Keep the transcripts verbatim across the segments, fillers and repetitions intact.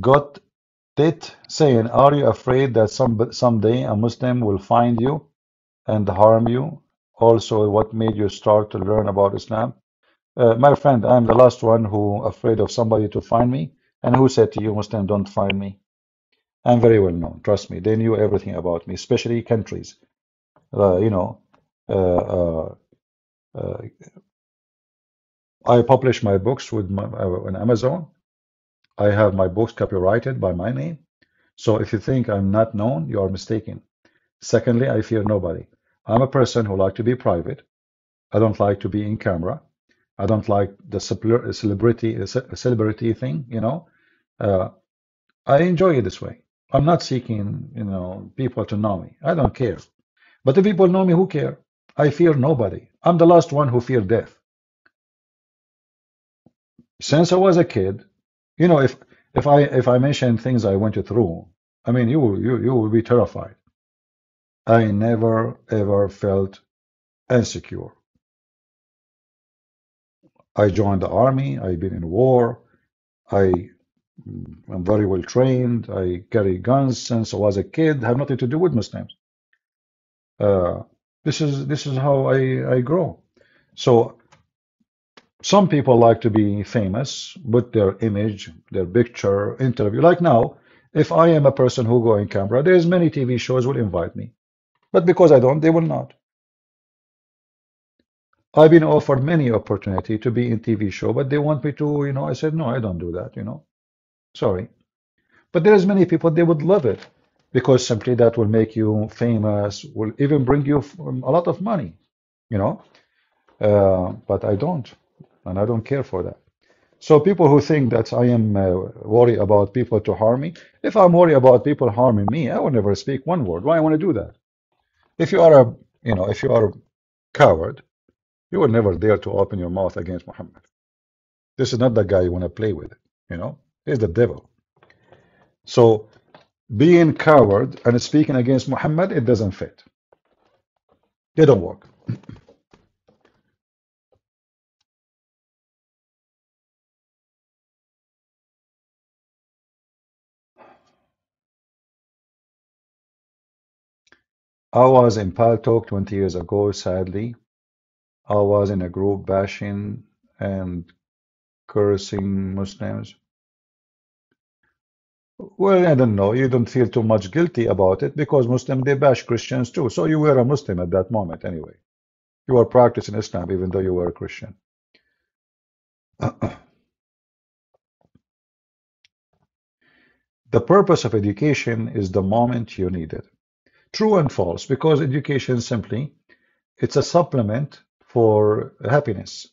got it saying, are you afraid that some someday a Muslim will find you and harm you? Also, what made you start to learn about Islam? Uh, my friend, I'm the last one who afraid of somebody to find me. And who said to you, Muslim, don't find me? I'm very well known, trust me. They knew everything about me, especially countries. Uh, you know, uh, uh, uh, I publish my books with my, uh, on Amazon. I have my books copyrighted by my name. So if you think I'm not known, you are mistaken. Secondly, I fear nobody. I'm a person who likes to be private. I don't like to be in camera. I don't like the celebrity celebrity thing, you know. Uh, I enjoy it this way. I'm not seeking, you know, people to know me. I don't care. But if people know me, who care? I fear nobody. I'm the last one who fear death. Since I was a kid, you know, if if I if I mention things I went through, I mean, you will you you will be terrified. I never ever felt insecure. I joined the army. I've been in war. I am very well trained. I carry guns since I was a kid. Have nothing to do with Muslims. Uh, this is this is how I I grow. So some people like to be famous with their image, their picture, interview. Like now, if I am a person who go in camera, there's many T V shows will invite me, but because I don't, they will not. I've been offered many opportunity to be in T V show, but they want me to, you know, I said, no, I don't do that, you know, sorry. But there's many people, they would love it because simply that will make you famous, will even bring you a lot of money, you know, uh, but I don't, and I don't care for that. So people who think that I am uh, worried about people to harm me, if I'm worried about people harming me, I will never speak one word. Why I want to do that? If you are a, you know, if you are a coward, you will never dare to open your mouth against Muhammad. This is not the guy you want to play with, you know. He's the devil. So being coward and speaking against Muhammad, it doesn't fit. They don't work. I was in Paltalk twenty years ago, sadly. I was in a group bashing and cursing Muslims. Well, I don't know. You don't feel too much guilty about it because Muslims, they bash Christians too. So you were a Muslim at that moment anyway. You were practicing Islam even though you were a Christian. The purpose of education is the moment you need it. True and false, because education simply, it's a supplement for happiness,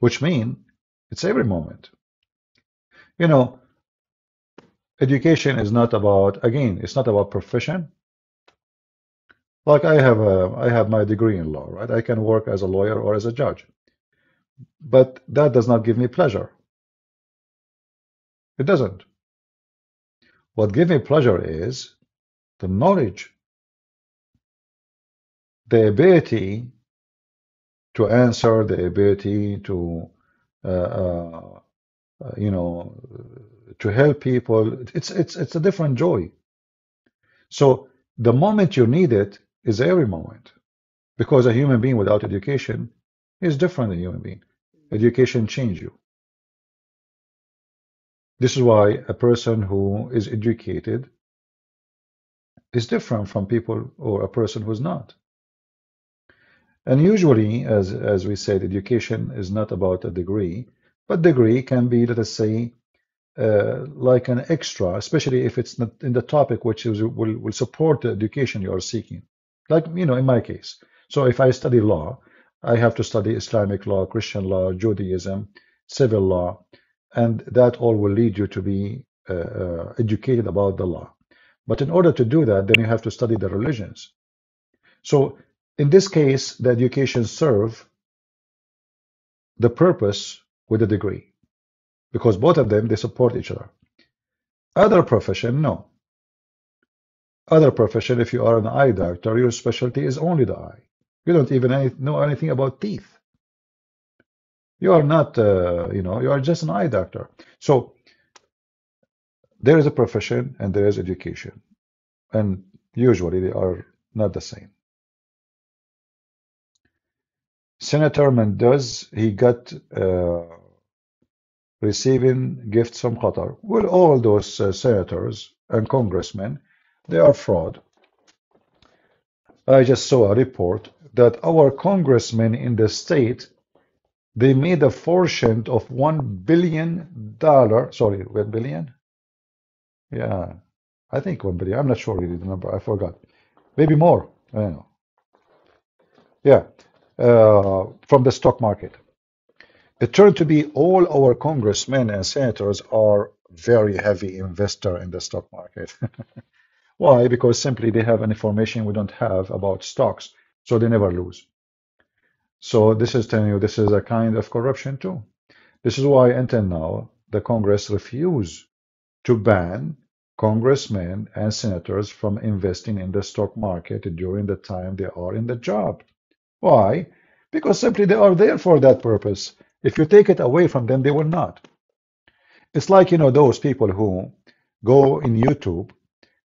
which means it's every moment. You know, education is not about, again, it's not about profession. Like I have a, I have my degree in law, right? I can work as a lawyer or as a judge, but that does not give me pleasure. It doesn't. What gives me pleasure is the knowledge, the ability to answer, the ability to, uh, uh, you know, to help people. It's it's it's a different joy. So the moment you need it is every moment, because a human being without education is different than a human being. Education changes you. This is why a person who is educated is different from people or a person who's not. And usually, as, as we said, education is not about a degree, but degree can be, let us say, uh, like an extra, especially if it's not in the topic which is, will, will support the education you are seeking. Like, you know, in my case. So if I study law, I have to study Islamic law, Christian law, Judaism, civil law, and that all will lead you to be uh, uh, educated about the law. But in order to do that, then you have to study the religions. So in this case, the education serves the purpose with a degree, because both of them, they support each other. Other profession, no. Other profession, if you are an eye doctor, your specialty is only the eye. You don't even any, know anything about teeth. You are not, uh, you know, you are just an eye doctor. So there is a profession and there is education, and usually they are not the same. Senator Mendoz, he got uh, receiving gifts from Qatar. Well, all those uh, senators and congressmen, they are fraud. I just saw a report that our congressmen in the state, they made a fortune of one billion dollars. Sorry, one billion? Yeah, I think one billion. I'm not sure really the number. I forgot. Maybe more. I don't know. Yeah, uh, from the stock market. It turned to be all our congressmen and senators are very heavy investor in the stock market. Why? Because simply they have an information we don't have about stocks, so they never lose. So this is telling you this is a kind of corruption too. This is why until now the Congress refuse to ban congressmen and senators from investing in the stock market during the time they are in the job. Why? Because simply they are there for that purpose. If you take it away from them, they will not. It's like, you know, those people who go in YouTube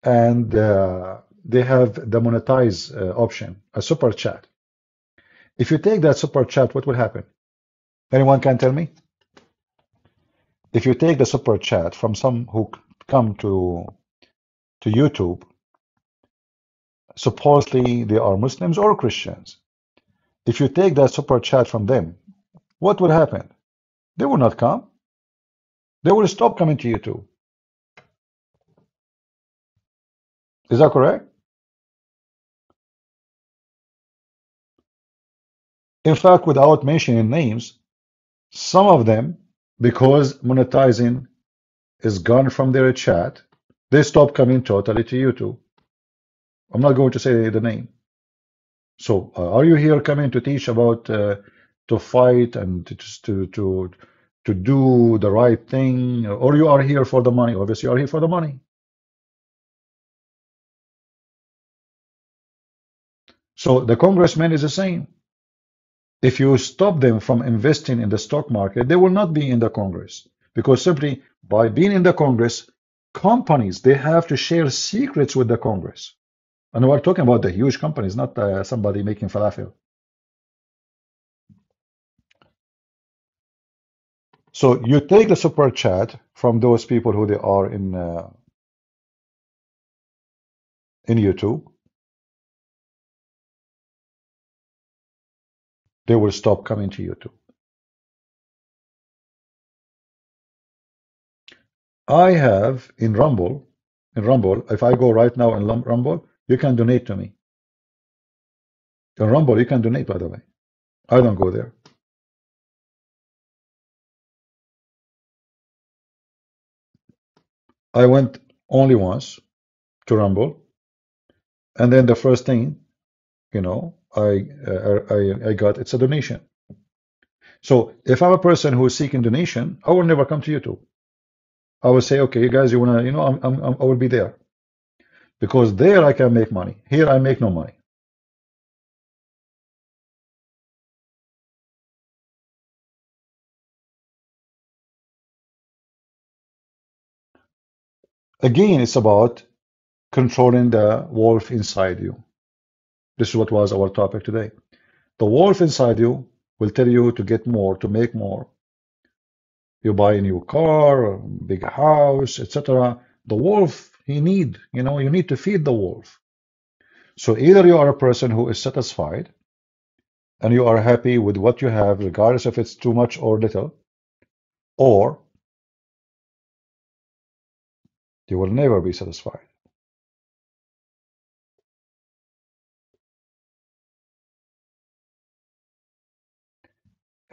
and uh, they have the monetize uh, option, a super chat. If you take that super chat, what will happen? Anyone can tell me? If you take the super chat from some who come to, to YouTube, supposedly they are Muslims or Christians. If you take that super chat from them, what will happen? They will not come. They will stop coming to YouTube. Is that correct? In fact, without mentioning names, some of them, because monetizing is gone from their chat, they stop coming totally to YouTube. I'm not going to say the name. So, uh, are you here coming to teach about uh, to fight and to to to do the right thing, or you are here for the money? Obviously, you are here for the money. So the congressman is the same. If you stop them from investing in the stock market, they will not be in the Congress, because simply by being in the Congress, companies, they have to share secrets with the Congress. And we're talking about the huge companies, not uh, somebody making falafel. So you take the super chat from those people who they are in uh, in YouTube. They will stop coming to YouTube. I have in Rumble, in Rumble, if I go right now in Rumble, you can donate to me. In Rumble, you can donate, by the way. I don't go there. I went only once to Rumble. And then the first thing, you know, I, uh, I I got it's a donation. So if I'm a person who is seeking donation, I will never come to YouTube. I will say, okay, you guys, you wanna, you know, I'm, I'm, I'm I will be there, because there I can make money. Here I make no money. Again, it's about controlling the wolf inside you. This is what was our topic today. The wolf inside you will tell you to get more, to make more. You buy a new car, a big house, et cetera. The wolf, he need, you know, you need to feed the wolf. So either you are a person who is satisfied and you are happy with what you have, regardless if it's too much or little, or you will never be satisfied.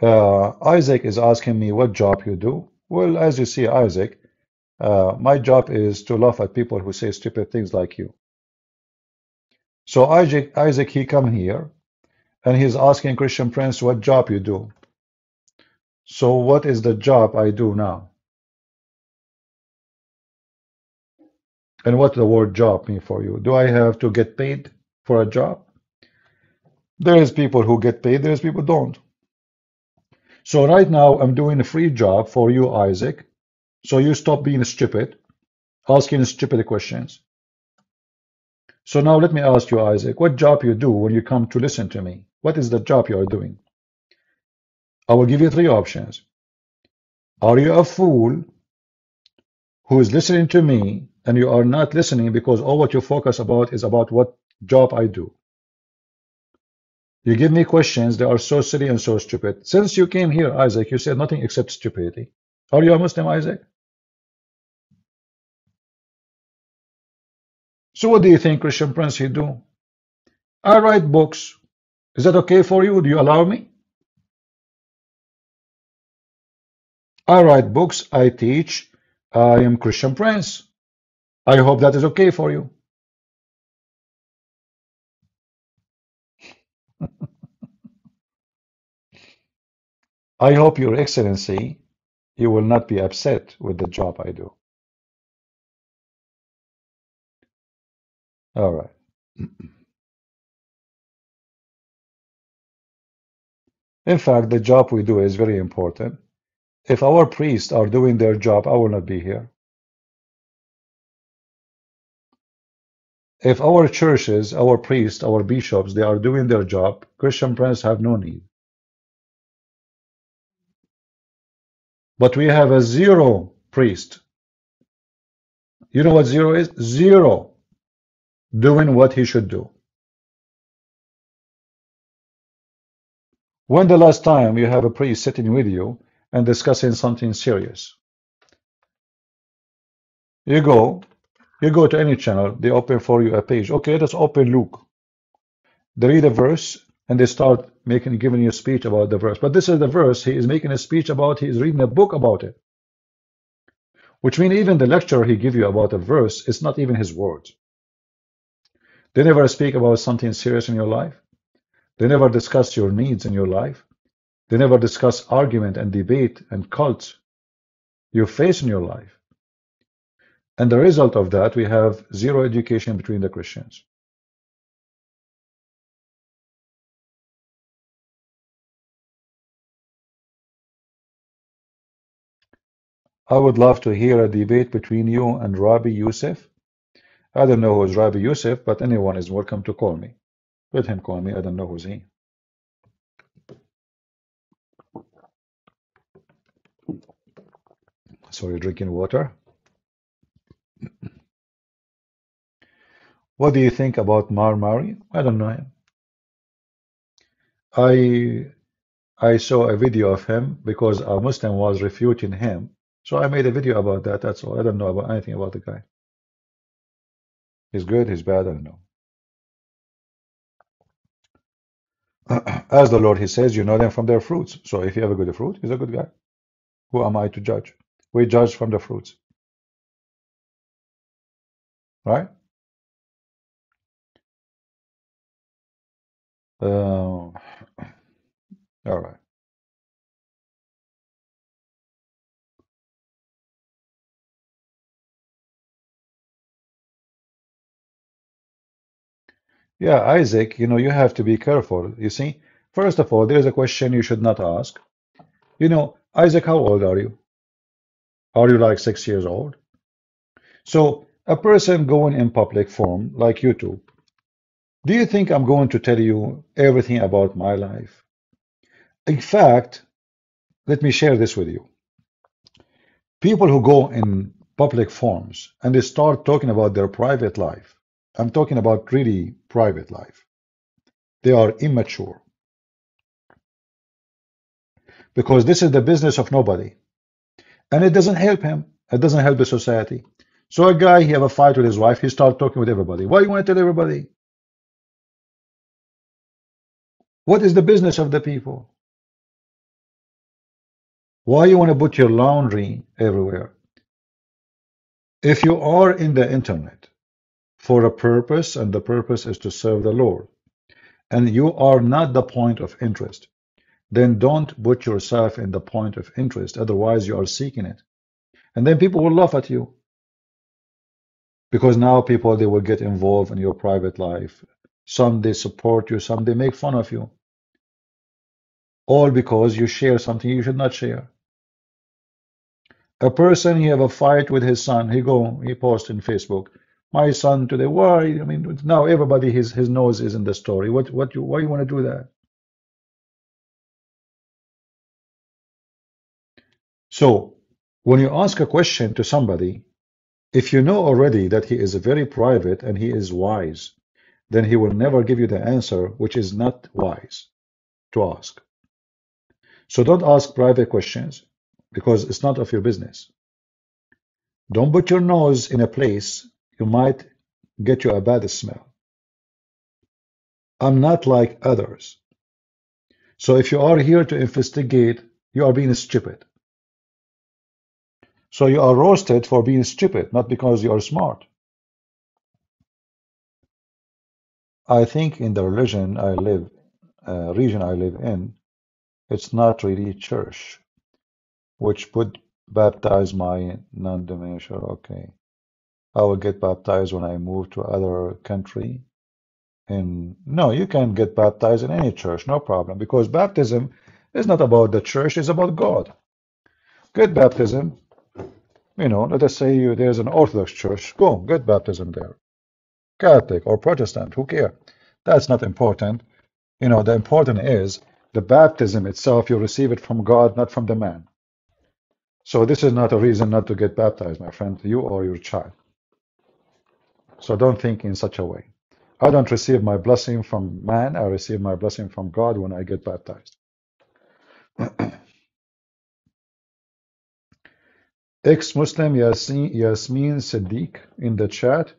Uh, Isaac is asking me what job you do. Well, as you see, Isaac, uh, my job is to laugh at people who say stupid things like you. So Isaac, Isaac, he come here and he's asking Christian Prince what job you do. So what is the job I do now? And what the word job mean for you? Do I have to get paid for a job? There is people who get paid, there is people who don't. So right now I'm doing a free job for you, Isaac. So you stop being stupid asking stupid questions. So now let me ask you, Isaac, what job you do when you come to listen to me? What is the job you are doing? I will give you three options. Are you a fool who is listening to me and you are not listening because all what you focus about is about what job I do? You give me questions that are so silly and so stupid. Since you came here, Isaac, you said nothing except stupidity. Are you a Muslim, Isaac? So what do you think, Christian Prince, you do? I write books. Is that okay for you? Do you allow me? I write books. I teach. I am Christian Prince. I hope that is okay for you. I hope, Your Excellency, you will not be upset with the job I do. All right. In fact, the job we do is very important. If our priests are doing their job, I will not be here. If our churches, our priests, our bishops, they are doing their job, Christian Prince have no need. But we have a zero priest. You know what zero is? Zero. Doing what he should do. When the last time you have a priest sitting with you and discussing something serious? You go, you go to any channel, they open for you a page. Okay, let's open Luke. They read a verse and they start making, giving you a speech about the verse. But this is the verse he is making a speech about, he is reading a book about it. Which means even the lecture he gives you about a verse is not even his words. They never speak about something serious in your life. They never discuss your needs in your life. They never discuss argument and debate and cults you face in your life. And the result of that, we have zero education between the Christians. I would love to hear a debate between you and Rabbi Youssef. I don't know who is Rabbi Youssef, but anyone is welcome to call me. Let him call me. I don't know who's he. Sorry, drinking water. What do you think about Marmari? I don't know him. I I saw a video of him because a Muslim was refuting him. So I made a video about that. That's all. I don't know about anything about the guy. He's good, he's bad, I don't know. As the Lord, he says, you know them from their fruits. So if you have a good fruit, he's a good guy. Who am I to judge? We judge from the fruits. Right? Uh, all right. Yeah, Isaac, you know, you have to be careful. You see, first of all, there is a question you should not ask. You know, Isaac, how old are you? Are you like six years old? So a person going in public form, like YouTube, do you think I'm going to tell you everything about my life? In fact, let me share this with you. People who go in public forms and they start talking about their private life, I'm talking about really private life. They are immature. Because this is the business of nobody. And it doesn't help him. It doesn't help the society. So a guy, he have a fight with his wife. He starts talking with everybody. Why you want to tell everybody? What is the business of the people? Why you want to put your laundry everywhere? If you are in the internet, for a purpose, and the purpose is to serve the Lord, and you are not the point of interest, then don't put yourself in the point of interest, otherwise you are seeking it. And then people will laugh at you, because now people, they will get involved in your private life. Some they support you, some they make fun of you, all because you share something you should not share. A person, he have a fight with his son. He go, he post in Facebook, my son today. Why? I mean, now everybody, his his nose is in the story. What what you why you want to do that? So when you ask a question to somebody, if you know already that he is very private and he is wise, then he will never give you the answer which is not wise to ask. So don't ask private questions, because it's not of your business. Don't put your nose in a place you might get you a bad smell. I'm not like others. So if you are here to investigate, you are being stupid. So you are roasted for being stupid, not because you are smart. I think in the religion I live, uh, region I live in, it's not really church, which would baptize my non-denominational. Okay, I will get baptized when I move to other country. And no, you can get baptized in any church, no problem, because baptism is not about the church, it's about God. Get baptism, you know, let us say you, there's an Orthodox church, go, get baptism there. Catholic or Protestant, who care? That's not important. You know, the important is the baptism itself. You receive it from God, not from the man. So this is not a reason not to get baptized, my friend, you or your child. So don't think in such a way. I don't receive my blessing from man. I receive my blessing from God when I get baptized. Ex-Muslim Yasmin Siddiq in the chat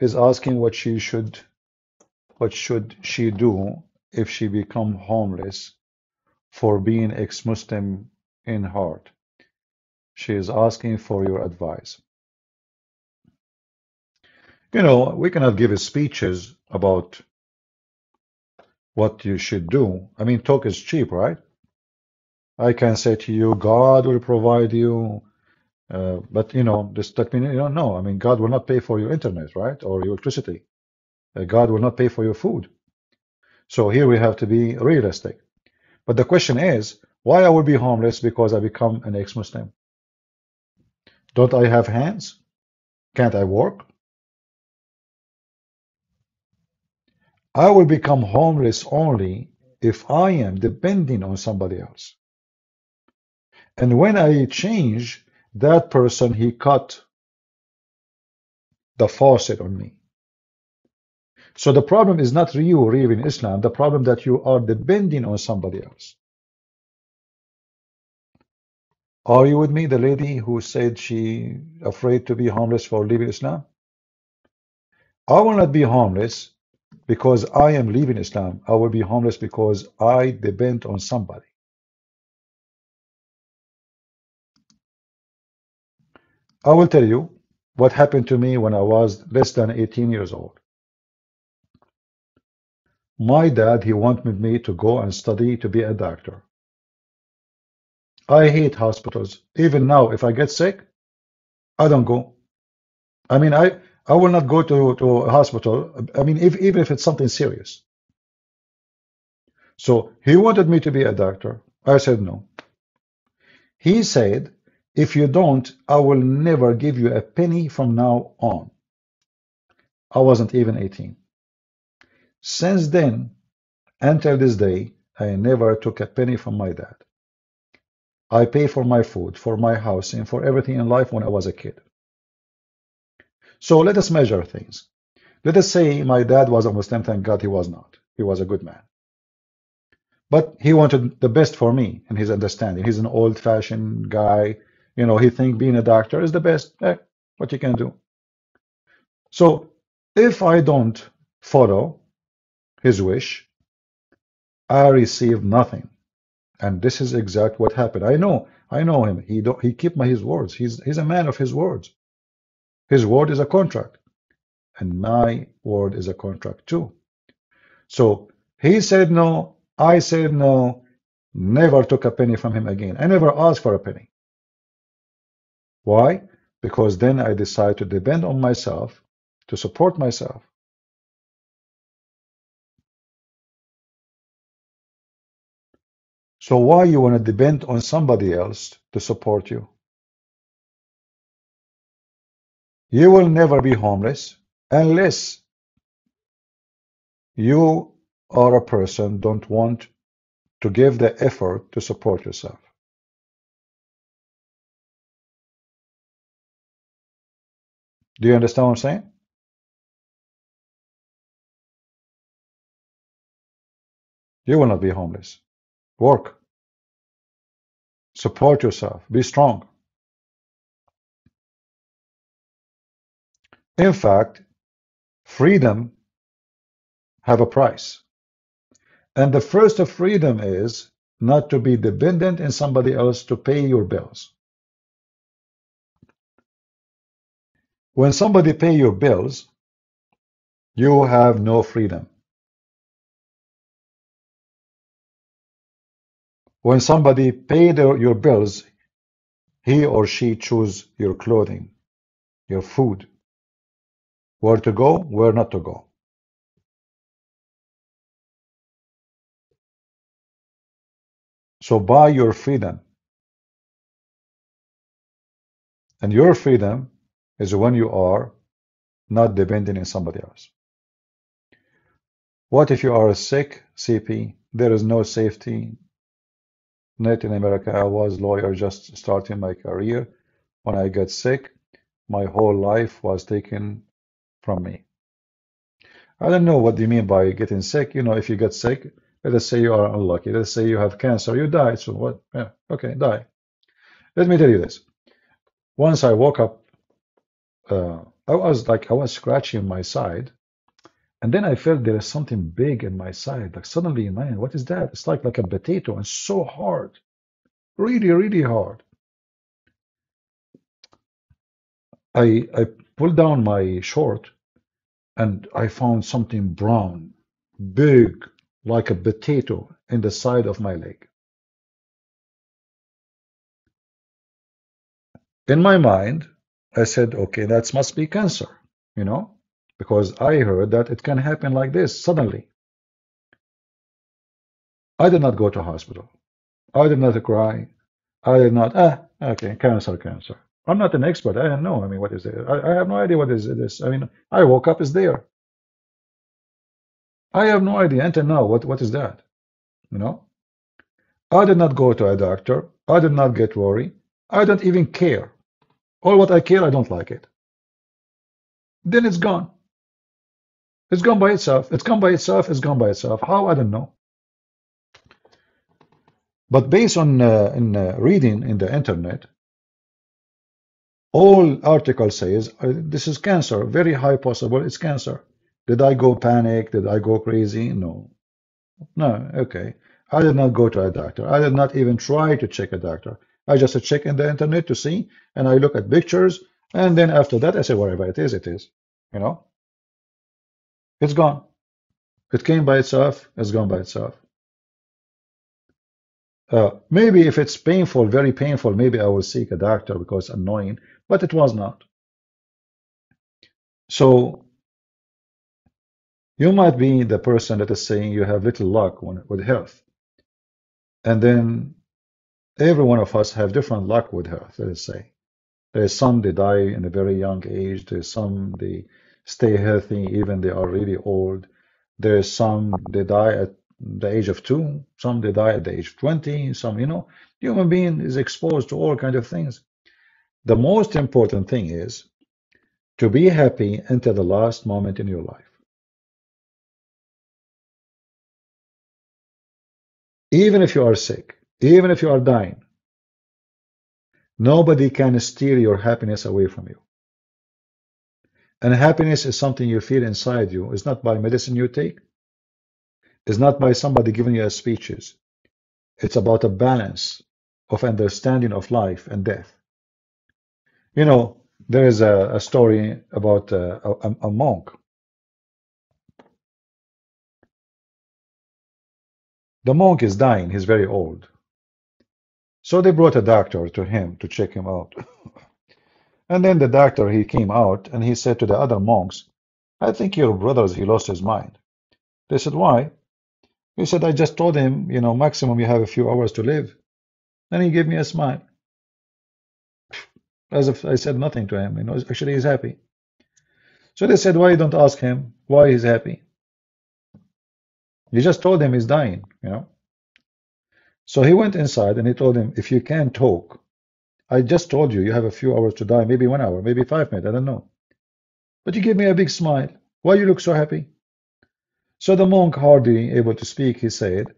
is asking what she should, what should she do if she become homeless for being ex-Muslim in heart. She is asking for your advice. You know, we cannot give speeches about what you should do. I mean, talk is cheap, right? I can say to you, God will provide you. Uh, but you know, this, that means you don't know. I mean, God will not pay for your internet, right, or your electricity. Uh, God will not pay for your food. So here we have to be realistic. But the question is, why I will be homeless because I become an ex-Muslim? Don't I have hands? Can't I work? I will become homeless only if I am depending on somebody else. And when I change, that person, he cut the faucet on me. So the problem is not you leaving Islam, the problem that you are depending on somebody else. Are you with me, the lady who said she afraid to be homeless for leaving Islam? I will not be homeless because I am leaving Islam. I will be homeless because I depend on somebody. I will tell you what happened to me when I was less than eighteen years old. My dad, he wanted me to go and study to be a doctor. I hate hospitals. Even now, if I get sick, I don't go. I mean, I, I will not go to, to a hospital. I mean, if, even if it's something serious. So he wanted me to be a doctor. I said no. He said, if you don't, I will never give you a penny from now on. I wasn't even eighteen. Since then, until this day, I never took a penny from my dad. I pay for my food, for my house, and for everything in life when I was a kid. So let us measure things. Let us say my dad was a Muslim. Thank God he was not. He was a good man. But he wanted the best for me in his understanding. He's an old-fashioned guy. You know, he thinks being a doctor is the best. Eh, what you can do. So if I don't follow his wish, I receive nothing. And this is exactly what happened. I know, I know him. He don't, he keep my his words. He's he's a man of his words. His word is a contract, and my word is a contract too. So he said no. I said no. Never took a penny from him again. I never asked for a penny. Why? Because then I decide to depend on myself to support myself. So why you want to depend on somebody else to support you? You will never be homeless unless you are a person don't want to give the effort to support yourself. Do you understand what I'm saying? You will not be homeless. Work. Support yourself. Be strong. In fact, freedom have a price. And the first of freedom is not to be dependent on somebody else to pay your bills. When somebody pays your bills, you have no freedom. When somebody pays your bills, he or she chooses your clothing, your food, where to go, where not to go. So buy your freedom. And your freedom is when you are not dependent on somebody else. What if you are sick, C P? There is no safety net in America. I was a lawyer just starting my career. When I got sick, my whole life was taken from me. I don't know what you mean by getting sick. You know, if you get sick, let us say you are unlucky. Let's say you have cancer. You die. So what? Yeah, okay, die. Let me tell you this. Once I woke up, uh, I was like I was scratching my side, and then I felt there is something big in my side. Like suddenly, man, what is that? It's like like a potato, and so hard, really, really hard. I I pulled down my short, and I found something brown, big, like a potato in the side of my leg. In my mind, I said, okay, that must be cancer, you know, because I heard that it can happen like this suddenly. I did not go to hospital. I did not cry. I did not, ah, okay, cancer, cancer. I'm not an expert. I don't know. I mean, what is it? I, I have no idea what is this. I mean, I woke up, it's there. I have no idea until now what, what is that, you know? I did not go to a doctor. I did not get worried. I don't even care. All what I care, I don't like it. Then it's gone. It's gone by itself. It's gone by itself. It's gone by itself. How? I don't know. But based on uh, in, uh, reading in the internet, all article says, this is cancer. Very high possible it's cancer. Did I go panic? Did I go crazy? No. No, okay. I did not go to a doctor. I did not even try to check a doctor. I just check in the internet to see, and I look at pictures, and then after that, I say, whatever it is, it is. You know? It's gone. It came by itself. It's gone by itself. Uh, maybe if it's painful, very painful, maybe I will seek a doctor because annoying, but it was not. So, you might be the person that is saying you have little luck with health. And then every one of us have different luck with health, let us say. There is some they die in a very young age. There is some they stay healthy even they are really old. There is some they die at the age of two. Some they die at the age of twenty. Some, you know, human being is exposed to all kinds of things. The most important thing is to be happy until the last moment in your life. Even if you are sick, even if you are dying, nobody can steer your happiness away from you. And happiness is something you feel inside you. It's not by medicine you take. It's not by somebody giving you speeches. It's about a balance of understanding of life and death. You know, there is a, a story about uh, a, a monk. The monk is dying, he's very old. So they brought a doctor to him to check him out. And then the doctor, he came out and he said to the other monks, I think your brother's, he lost his mind. They said, why? He said, I just told him, you know, maximum you have a few hours to live. And he gave me a smile. as if I said nothing to him. You know, actually he's happy. So they said, why you don't ask him why he's happy? You just told him he's dying, you know. So he went inside and he told him, if you can't talk, I just told you, you have a few hours to die, maybe one hour, maybe five minutes, I don't know. But you gave me a big smile. Why you look so happy? So the monk, hardly able to speak, he said,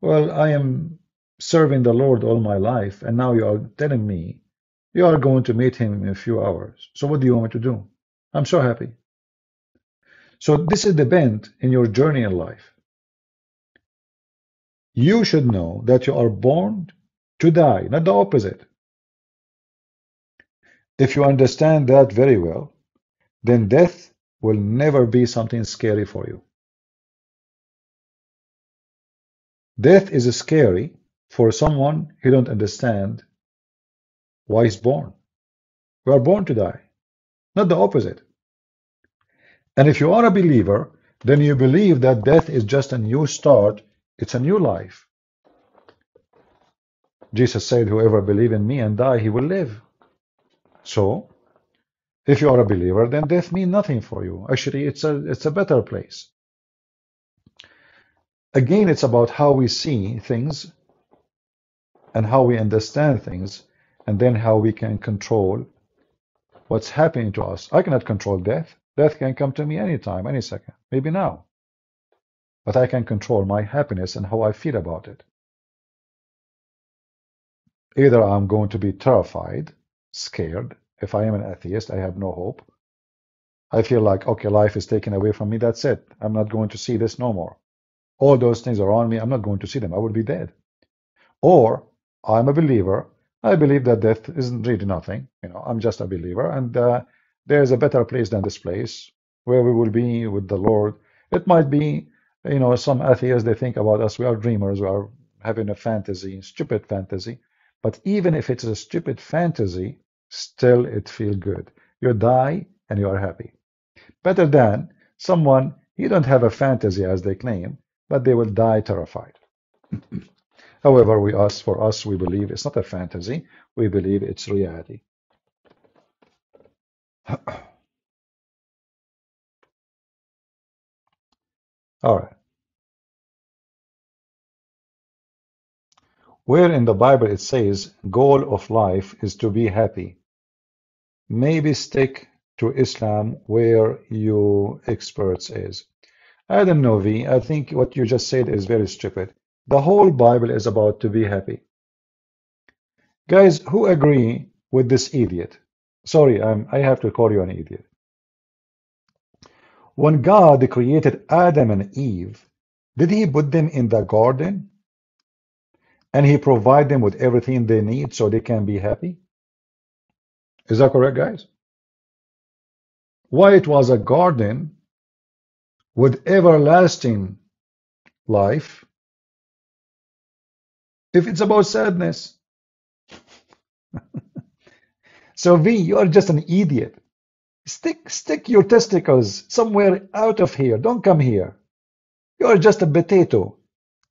well, I am serving the Lord all my life, and now you are telling me you are going to meet him in a few hours. So what do you want me to do? I'm so happy. So this is the bent in your journey in life. You should know that you are born to die, not the opposite. If you understand that very well, then death will never be something scary for you. Death is scary for someone who don't understand why he's born. We are born to die, not the opposite. And if you are a believer, then you believe that death is just a new start. It's a new life. Jesus said, whoever believes in me and die, he will live. So, if you are a believer, then death means nothing for you. Actually, it's a, it's a better place. Again, it's about how we see things and how we understand things, and then how we can control what's happening to us. I cannot control death. Death can come to me anytime, any second, maybe now. But I can control my happiness and how I feel about it. Either I'm going to be terrified, scared. If I am an atheist, I have no hope. I feel like, okay, life is taken away from me, that's it. I'm not going to see this no more. All those things around me, I'm not going to see them. I will be dead. Or I'm a believer. I believe that death isn't really nothing. You know, I'm just a believer, and uh, there is a better place than this place where we will be with the Lord. It might be, you know, some atheists, they think about us, we are dreamers, we are having a fantasy, stupid fantasy. But even if it's a stupid fantasy, still it feels good. You die and you are happy. Better than someone, you don't have a fantasy as they claim, but they will die terrified. However, we ask for us, we believe it's not a fantasy. We believe it's reality. All right. Where in the Bible it says, goal of life is to be happy. Maybe stick to Islam where you experts is. I don't know, V. I think what you just said is very stupid. The whole Bible is about to be happy. Guys, who agree with this idiot? Sorry, I'm, I have to call you an idiot. When God created Adam and Eve, did he put them in the garden? And he provided them with everything they need so they can be happy? Is that correct, guys? Why it was a garden with everlasting life, if it's about sadness? So V, you are just an idiot. Stick, stick your testicles somewhere out of here. Don't come here. You are just a potato,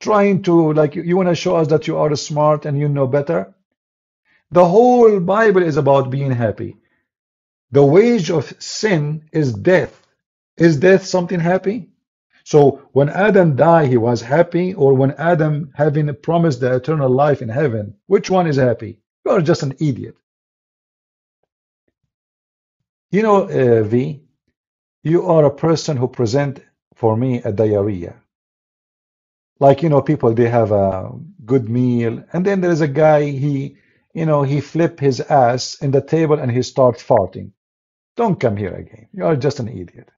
trying to, like, you, you want to show us that you are smart and you know better. The whole Bible is about being happy. The wage of sin is death. Is death something happy? So when Adam died, he was happy, or when Adam having promised the eternal life in heaven, which one is happy? You are just an idiot. You know, uh, V, you are a person who present for me a diarrhea. Like, you know, people, they have a good meal, and then there is a guy, he, you know, he flip his ass in the table and he start farting. Don't come here again. You are just an idiot.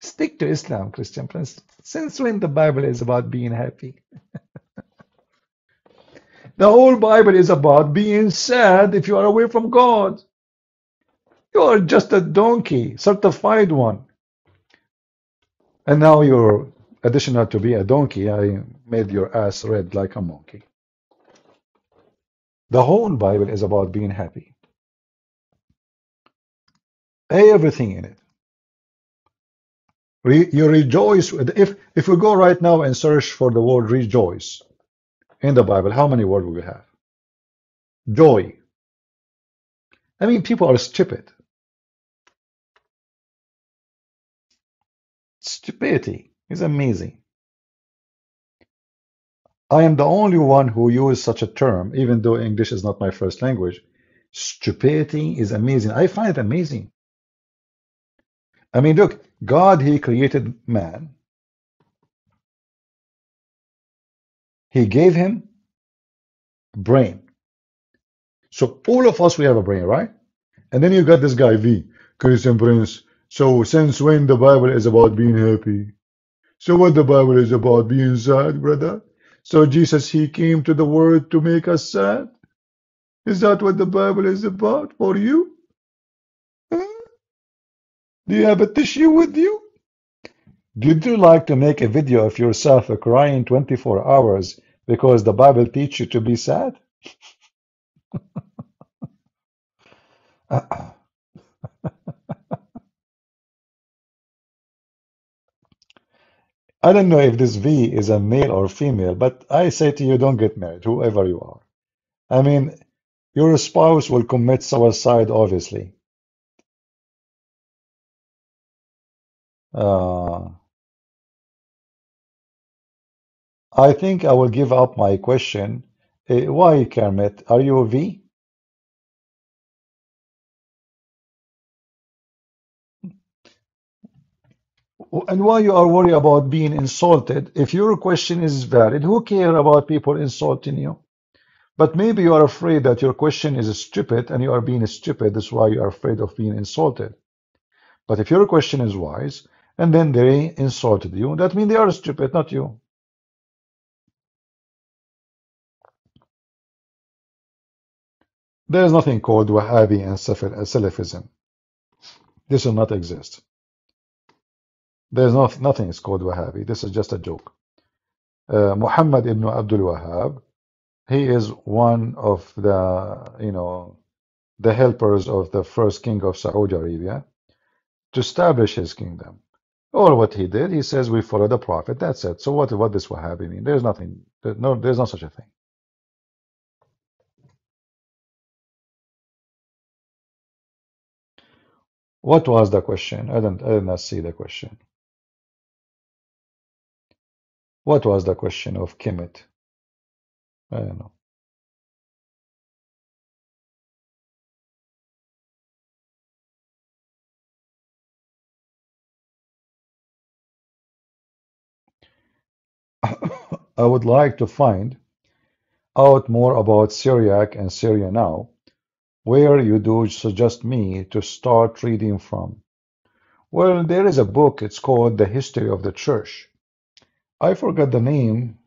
Stick to Islam, Christian friends. Since when the Bible is about being happy? The whole Bible is about being sad if you are away from God. You are just a donkey, certified one. And now you're additional to be a donkey. I made your ass red like a monkey. The whole Bible is about being happy. Everything in it. Re, you rejoice. If if we go right now and search for the word rejoice in the Bible, how many words will we have? Joy. I mean, people are stupid. Stupidity is amazing. I am the only one who uses such a term, even though English is not my first language. Stupidity is amazing. I find it amazing. I mean, look, God, He created man. He gave him brain. So all of us, we have a brain, right? And then you got this guy, V, Christian Prince. So since when the Bible is about being happy? So what the Bible is about being sad, brother? So Jesus, He came to the world to make us sad? Is that what the Bible is about for you? Huh? Do you have a tissue with you? Would you like to make a video of yourself crying twenty-four hours because the Bible teaches you to be sad? uh-uh. I don't know if this V is a male or female, but I say to you, don't get married, whoever you are. I mean, your spouse will commit suicide, obviously. Uh, I think I will give up my question. Eh, why, Kermit? Are you a V? And why you are worried about being insulted? If your question is valid, who cares about people insulting you? But maybe you are afraid that your question is stupid and you are being stupid. That's why you are afraid of being insulted. But if your question is wise and then they insulted you, that means they are stupid, not you. There is nothing called Wahhabi and Salafism. This will not exist. There is not, nothing is called Wahhabi. This is just a joke. Uh, Muhammad ibn Abdul Wahhab, he is one of the, you know, the helpers of the first king of Saudi Arabia to establish his kingdom. Or what he did, he says, we follow the prophet. That's it. So what, what does Wahhabi mean? There's nothing. There, no, there's not such a thing. What was the question? I didn't, I did not see the question. What was the question of Kemet? I don't know. I would like to find out more about Syriac and Syria Now, where you do suggest me to start reading from. Well, there is a book. It's called The History of the Church. I forgot the name.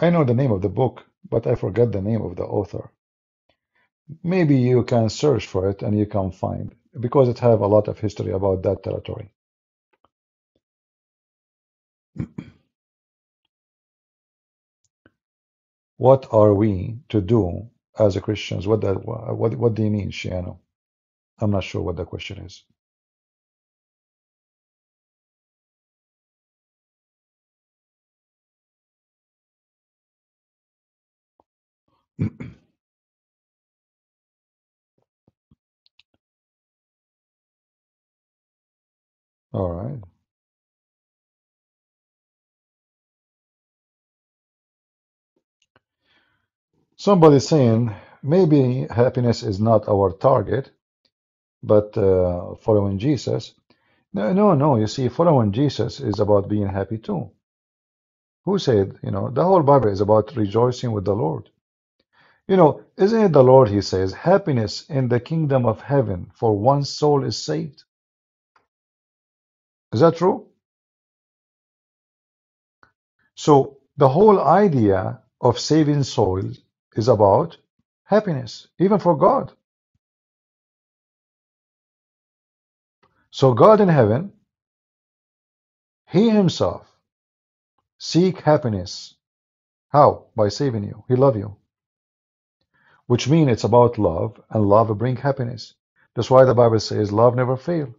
I know the name of the book, but I forgot the name of the author. Maybe you can search for it and you can find, because it have a lot of history about that territory. What are we to do as a Christians? What that what what do you mean, Shiano? I'm not sure what the question is. All right. Somebody saying maybe happiness is not our target, but uh, following Jesus. No, no, no. You see, following Jesus is about being happy too. Who said, you know, the whole Bible is about rejoicing with the Lord. You know, isn't it the Lord, He says, happiness in the kingdom of heaven for one soul is saved? Is that true? So the whole idea of saving souls is about happiness, even for God. So God in heaven, He Himself seek happiness. How? By saving you. He loves you. Which means it's about love, and love brings happiness. That's why the Bible says love never fails.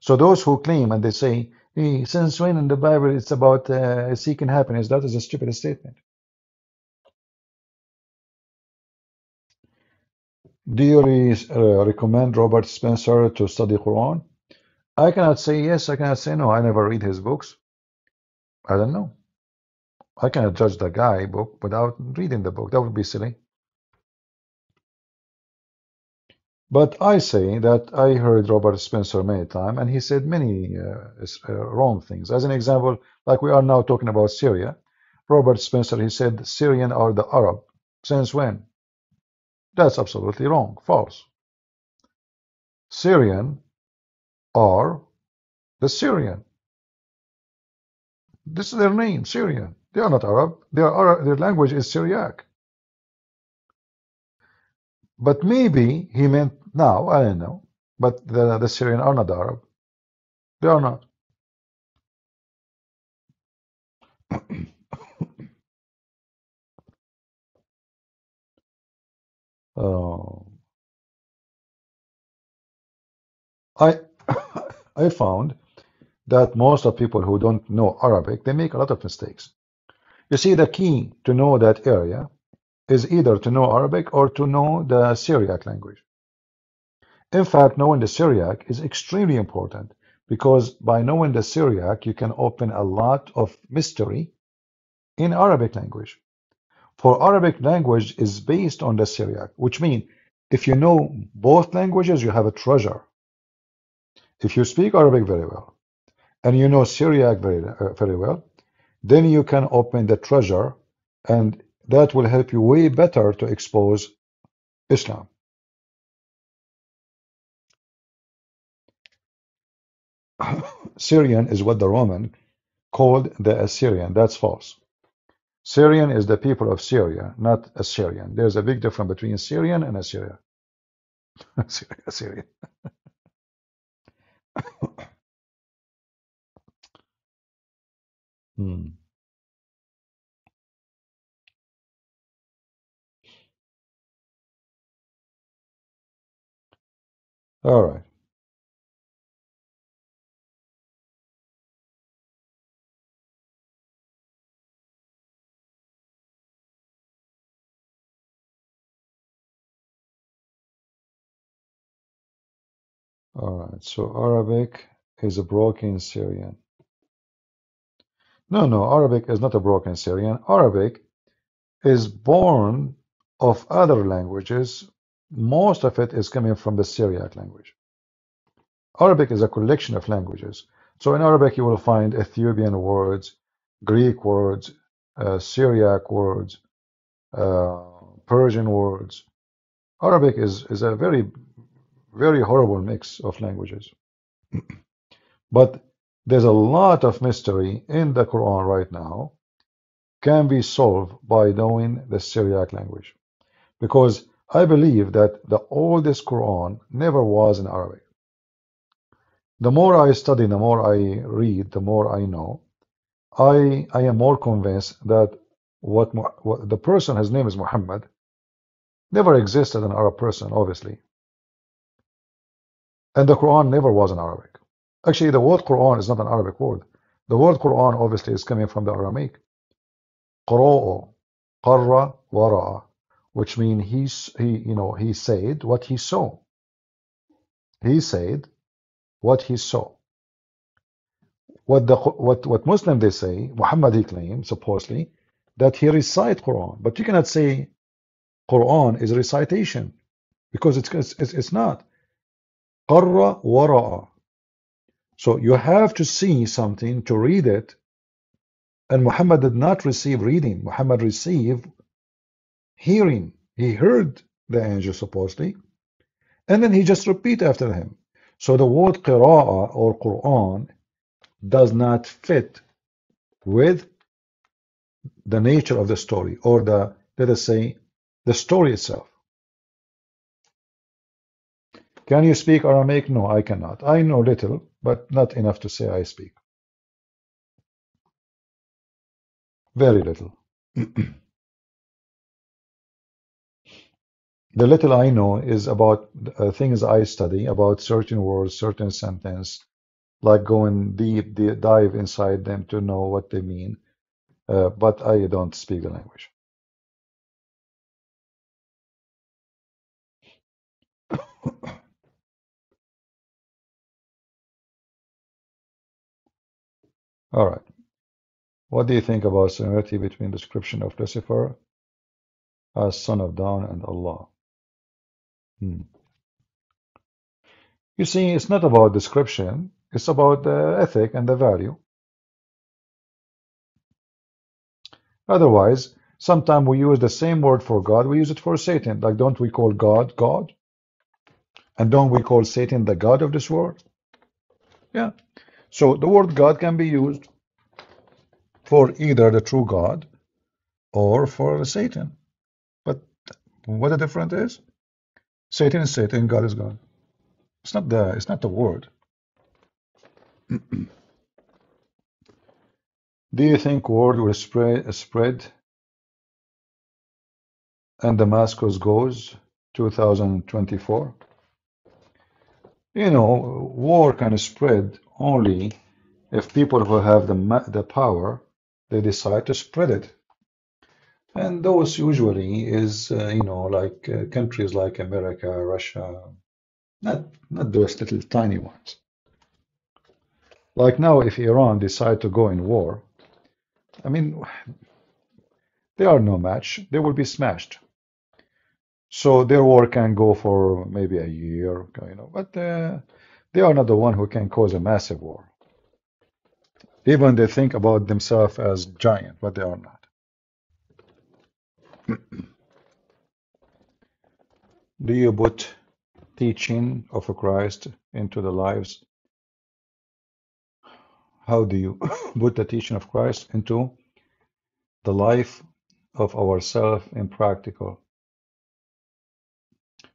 So those who claim and they say, hey, since when in the Bible it's about uh, seeking happiness, that is a stupid statement. Do you re uh, recommend Robert Spencer to study Quran? I cannot say yes, I cannot say no. I never read his books. I don't know. I cannot judge the guy book without reading the book. That would be silly. But I say that I heard Robert Spencer many times, and he said many uh, uh, wrong things. As an example, like we are now talking about Syria. Robert Spencer, he said, Syrian are the Arab. Since when? That's absolutely wrong, false. Syrian are the Syrian. This is their name, Syrian. They are not Arab. They are Arab. Their language is Syriac. But maybe he meant now, I don't know. But the, the Syrian are not Arab. They are not. Uh, I I found that most of people who don't know Arabic, they make a lot of mistakes. You see, the key to know that area is either to know Arabic or to know the Syriac language. In fact, knowing the Syriac is extremely important, because by knowing the Syriac, you can open a lot of mystery in Arabic language. For Arabic language is based on the Syriac, which means if you know both languages, you have a treasure. If you speak Arabic very well, and you know Syriac very, uh, very well, then you can open the treasure, and that will help you way better to expose Islam. Syrian is what the Roman called the Assyrian. That's false. Syrian is the people of Syria, not Assyrian. There's a big difference between Syrian and Assyria. Assyria, Assyria. hmm. All right. All right, so Arabic is a broken Syrian. No, no, Arabic is not a broken Syrian. Arabic is born of other languages. Most of it is coming from the Syriac language. Arabic is a collection of languages. So in Arabic, you will find Ethiopian words, Greek words, uh, Syriac words, uh, Persian words. Arabic is, is a very very horrible mix of languages. But there's a lot of mystery in the Quran right now can be solved by knowing the Syriac language, because I believe that the oldest Quran never was in Arabic. The more I study, the more I read, the more I know, I, I am more convinced that what, what the person, his name is Muhammad, never existed an Arab person, obviously. And the Quran never was in Arabic. Actually, the word Quran is not an Arabic word. The word Quran obviously is coming from the Aramaic. Qara'u, qarra wara'a, which means he, he, you know, he said what he saw. He said what he saw. What the what what Muslim they say, Muhammad he claimed supposedly that he recite Quran, but you cannot say Quran is recitation, because it's it's, it's not. Qarra wara'a. So you have to see something to read it, and Muhammad did not receive reading. Muhammad received hearing. He heard the angel supposedly, and then he just repeat after him. So the word qira'a or Quran does not fit with the nature of the story, or the, let us say, the story itself. Can you speak Aramaic? No, I cannot. I know little, but not enough to say I speak. Very little. The little I know is about uh, things I study, about certain words, certain sentences, like going deep, deep, dive inside them to know what they mean. Uh, but I don't speak the language. All right. What do you think about similarity between description of Lucifer as son of dawn and Allah? Hmm. You see, it's not about description. It's about the ethic and the value. Otherwise, sometimes we use the same word for God, we use it for Satan. Like, don't we call God, God? And don't we call Satan the God of this world? Yeah. So the word God can be used for either the true God or for Satan. But what the difference is? Satan is Satan, God is God. It's not the, it's not the word. Do you think word will spread, spread and Damascus goes two thousand twenty-four? You know, war can spread only if people who have the, the power, they decide to spread it. And those usually is, uh, you know, like uh, countries like America, Russia, not, not those little tiny ones. Like now, if Iran decide to go in war, I mean, they are no match. They will be smashed. So their war can go for maybe a year, you know, but uh, they are not the one who can cause a massive war. Even they think about themselves as giant, but they are not. Do you put teaching of Christ into the lives? How do you put the teaching of Christ into the life of ourselves in practical?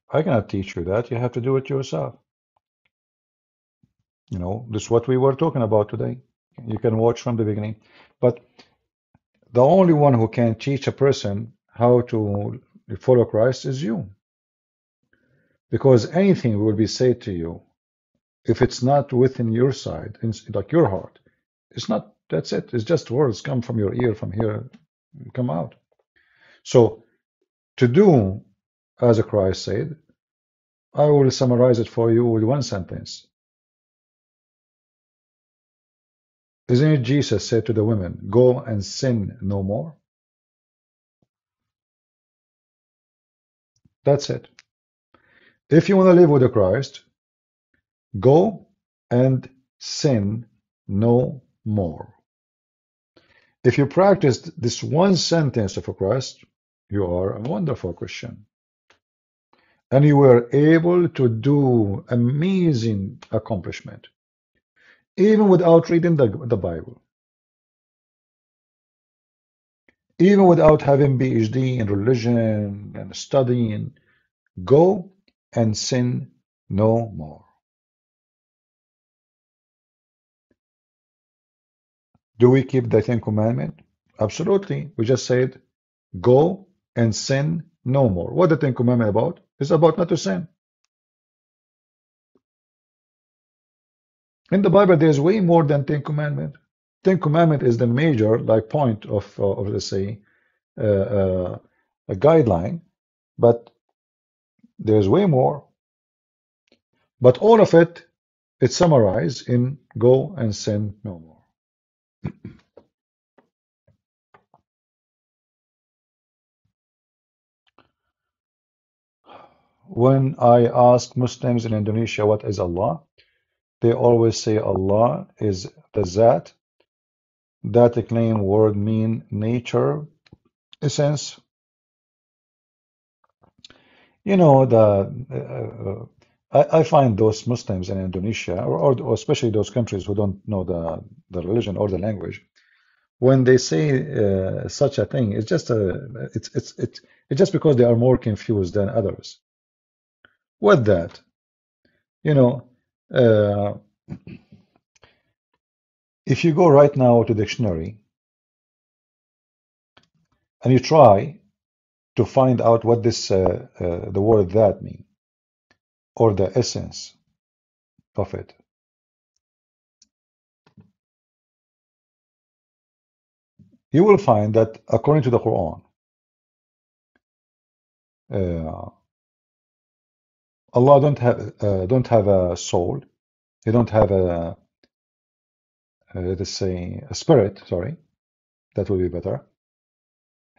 I cannot teach you that. You have to do it yourself. You know, this is what we were talking about today. You can watch from the beginning. But the only one who can teach a person how to follow Christ is you. Because anything will be said to you, if it's not within your side, like your heart, it's not, that's it. It's just words come from your ear, from here, come out. So to do as Christ said, I will summarize it for you with one sentence. Isn't it Jesus said to the women, go and sin no more? That's it. If you want to live with the Christ, go and sin no more. If you practice this one sentence of Christ, you are a wonderful Christian. And you were able to do amazing accomplishment, even without reading the, the Bible, even without having PhD in religion and studying. Go and sin no more. Do we keep the Ten Commandments? Absolutely. We just said, go and sin no more. What the Ten Commandments about? It's about not to sin. In the Bible, there's way more than Ten Commandments. Ten Commandments is the major, like, point of, uh, of let's say, uh, uh, a guideline, but there's way more. But all of it, it's summarized in go and sin no more. When I ask Muslims in Indonesia what is Allah, they always say Allah is the Zat. That claim word mean nature, essence. You know, the uh, I, I find those Muslims in Indonesia, or, or, or especially those countries who don't know the, the religion or the language, when they say uh, such a thing, it's just a it's it's it's it's just because they are more confused than others. What that? You know, uh, if you go right now to dictionary and you try to find out what this uh, uh, the word that mean, or the essence of it, you will find that according to the Quran, uh, Allah don't have uh, don't have a soul. He don't have a uh, let us say a spirit, sorry, that will be better.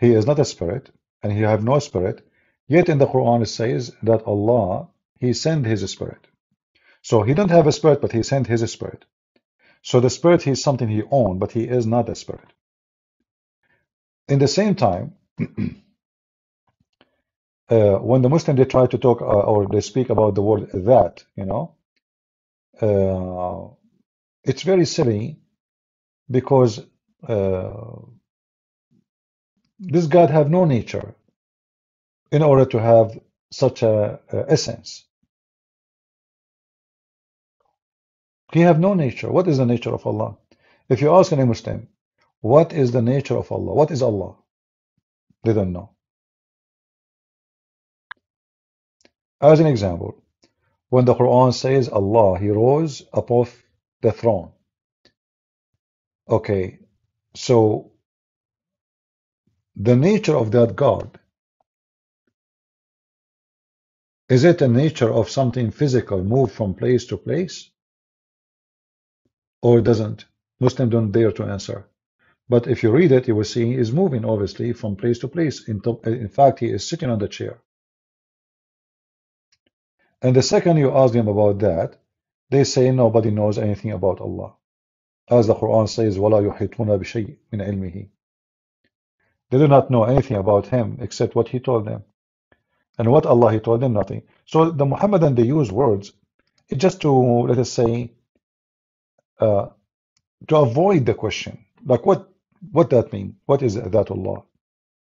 He is not a spirit, and he have no spirit. Yet in the Quran it says that Allah, he sent his spirit. So he don't have a spirit, but he sent his spirit. So the spirit, he is something he owned, but he is not a spirit. In the same time, uh, when the Muslim, they try to talk uh, or they speak about the word that, you know, uh, it's very silly, because uh, this God have no nature in order to have such a, a essence. He have no nature. What is the nature of Allah? If you ask any Muslim, what is the nature of Allah? What is Allah? They don't know. As an example, when the Quran says Allah, he rose above the throne. Okay, so the nature of that God, is it a nature of something physical, move from place to place, or doesn't? Muslims don't dare to answer. But if you read it, you will see he is moving, obviously, from place to place. In, to in fact, he is sitting on the chair. And the second you ask them about that, they say nobody knows anything about Allah. As the Quran says, وَلَا يُحِيطُونَ بِشَيْءٍ مِنْ عِلْمِهِ. They do not know anything about him except what he told them. And what Allah, he told them nothing. So the Muhammadan, they use words just to, let us say, uh, to avoid the question. Like, what what that mean? What is that Allah?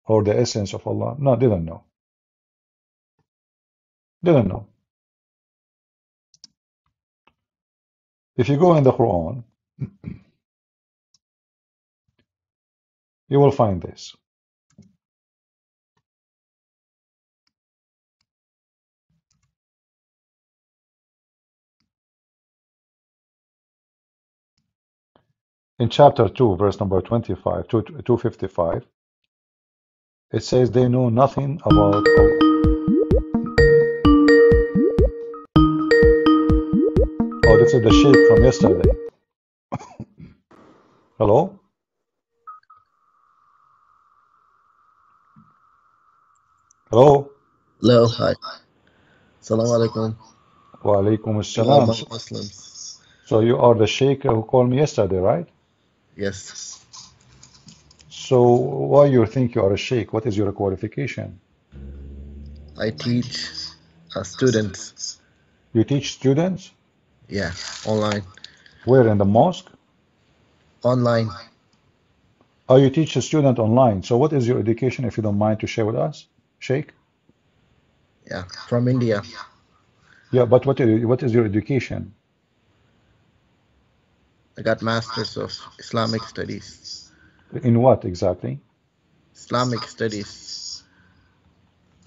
Or the essence of Allah? No, they don't know. They don't know. If you go in the Quran, you will find this. In chapter two, verse number twenty-five, two fifty-five, it says they know nothing about Allah. Oh, this is the sheikh from yesterday. Hello? Hello? Hello, hi. Assalamu alaikum. Wa alaikum assalam. So you are the sheikh who called me yesterday, right? Yes. So why you think you are a sheikh? What is your qualification? I teach uh, students. You teach students? Yeah, online. Where, in the mosque? Online. Oh, you teach a student online. So what is your education, if you don't mind to share with us, sheikh? Yeah, from India. Yeah, but what what is your education? I got Masters of Islamic Studies. In what exactly? Islamic Studies.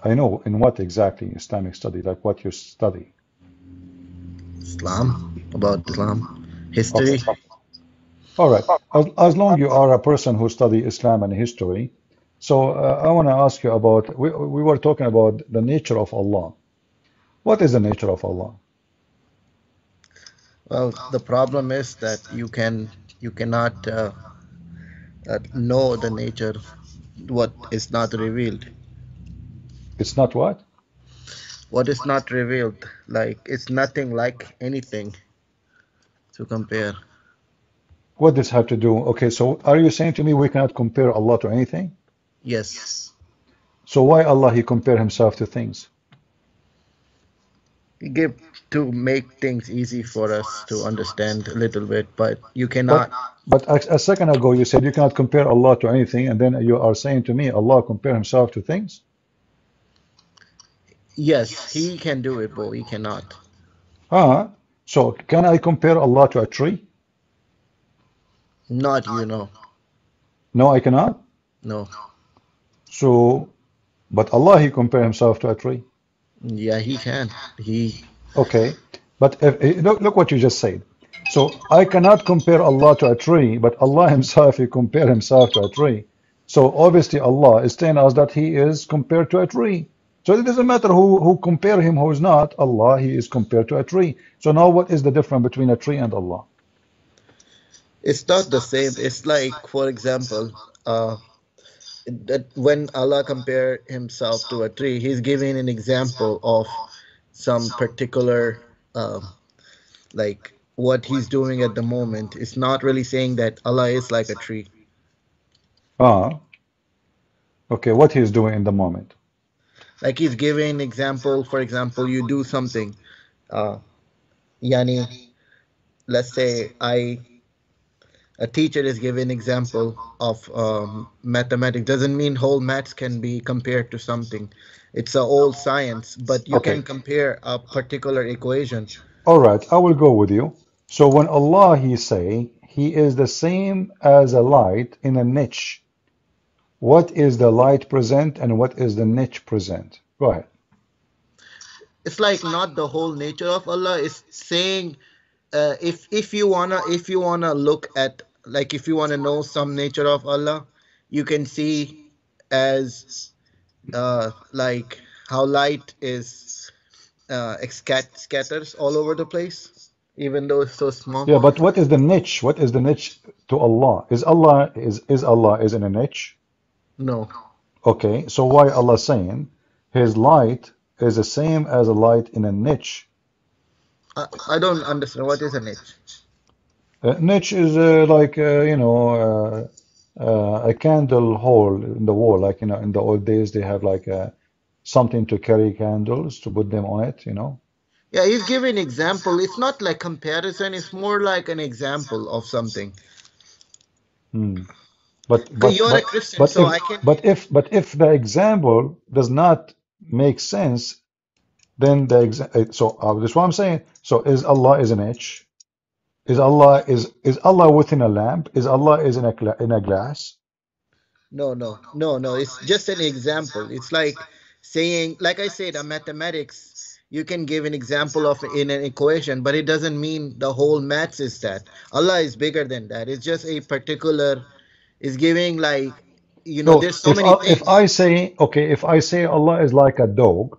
I know, in what exactly Islamic study? Like what you study? Islam, about Islam, history. Okay. All right, as, as long as you are a person who study Islam and history, so uh, I want to ask you about, we, we were talking about the nature of Allah. What is the nature of Allah? Well, the problem is that you can you cannot uh, uh, know the nature, what is not revealed. It's not what? What is not revealed. Like, it's nothing like anything to compare. What does have to do? Okay, so are you saying to me we cannot compare Allah to anything? Yes. So why Allah, he compare himself to things? He give to make things easy for us to understand a little bit, but you cannot. But, but a, a second ago you said you cannot compare Allah to anything, and then you are saying to me Allah compare himself to things? Yes, he can do it, but we cannot. Ah, so can I compare Allah to a tree? Not, you know. No, I cannot? No. So, but Allah, he compare himself to a tree? Yeah, he can. He. Okay, but if, look, look what you just said. So I cannot compare Allah to a tree, but Allah himself, he compare himself to a tree. So obviously Allah is telling us that he is compared to a tree. So it doesn't matter who, who compare him, who is not. Allah, he is compared to a tree. So now what is the difference between a tree and Allah? It's not the same. It's like, for example, uh, that when Allah compared himself to a tree, he's giving an example of some particular, uh, like what he's doing at the moment. It's not really saying that Allah is like a tree. Ah, okay, what he's doing in the moment. Like he's giving an example, for example, you do something. Uh, yani, let's say I... A teacher is giving an example of um, mathematics. Doesn't mean whole maths can be compared to something. It's an old science, but you okay. can compare a particular equation. All right, I will go with you. So when Allah, he say, he is the same as a light in a niche. What is the light present and what is the niche present? Go ahead. It's like not the whole nature of Allah. It's saying... Uh, if if you wanna if you wanna look at, like, if you wanna know some nature of Allah, you can see as uh, like how light is uh, scat scatters all over the place, even though it's so small. Yeah, but what is the niche? What is the niche to Allah? Is Allah is is Allah is in a niche? No. Okay, so why Allah saying His light is the same as a light in a niche? I don't understand. What is a niche? Uh, niche is uh, like, uh, you know, uh, uh, a candle hole in the wall. Like, you know, in the old days, they have like uh, something to carry candles, to put them on it, you know. Yeah, he's giving example. It's not like comparison. It's more like an example of something. Hmm. But, but, you're but, a Christian, but so if, I can... But if, but if the example does not make sense, then the exa so uh, that's what I'm saying. So is Allah is an niche? Is Allah is is Allah within a lamp? Is Allah is in a in a glass? No, no, no, no. It's just an example. It's like saying, like I said, in mathematics, you can give an example of in an equation, but it doesn't mean the whole maths is that. Allah is bigger than that. It's just a particular. It's giving like, you know. No, there's so if many I, things. If I say okay, if I say Allah is like a dog.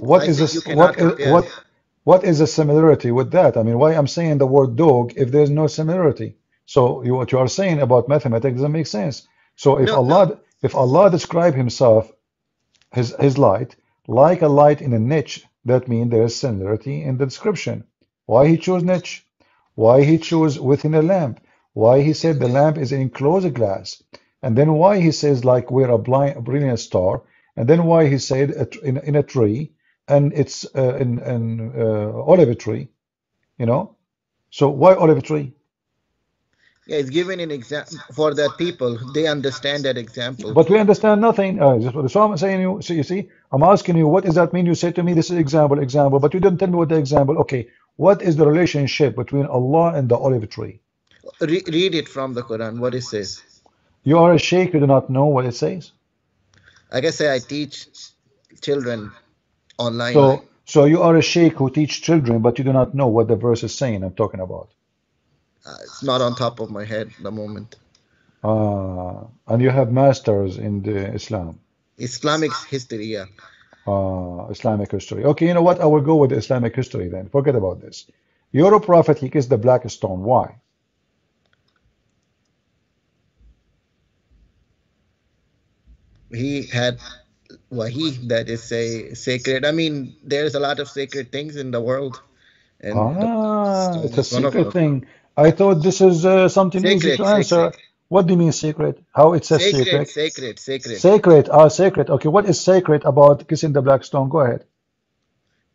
What is, this, what, is, what, what is the similarity with that? I mean, why I'm saying the word dog if there's no similarity? So you, what you are saying about mathematics doesn't make sense. So if no, Allah no. if Allah describes himself, his, his light, like a light in a niche, that means there is similarity in the description. Why he chose niche? Why he chose within a lamp? Why he said the lamp is enclosed glass? And then why he says like we're a, blind, a brilliant star? And then why he said a, in, in a tree? And it's uh, in, in uh, olive tree, you know. So why olive tree? Yeah, it's giving an example for that people. They understand that example. But we understand nothing. Uh, so I'm saying you. So you see, I'm asking you, what does that mean? You say to me, this is example, example, but you didn't tell me what the example. Okay, what is the relationship between Allah and the olive tree? Re read it from the Quran. What it says. You are a sheikh. You do not know what it says. I guess I teach children. Online. So, so you are a sheikh who teach children, but you do not know what the verse is saying. I'm talking about. Uh, it's not on top of my head at the moment. Ah, and you have masters in the Islam. Islamic history, yeah. Ah, Islamic history. Okay, you know what? I will go with the Islamic history then. Forget about this. You're a prophet. He kissed the black stone. Why? He had. Wahi, that is a sacred. I mean, there's a lot of sacred things in the world. And ah, it's a sacred thing. I thought this is uh, something sacred, easy to answer. Sacred. What do you mean sacred? How it says sacred? Sacred, sacred, sacred. Sacred, ah, sacred. Okay, what is sacred about kissing the black stone? Go ahead.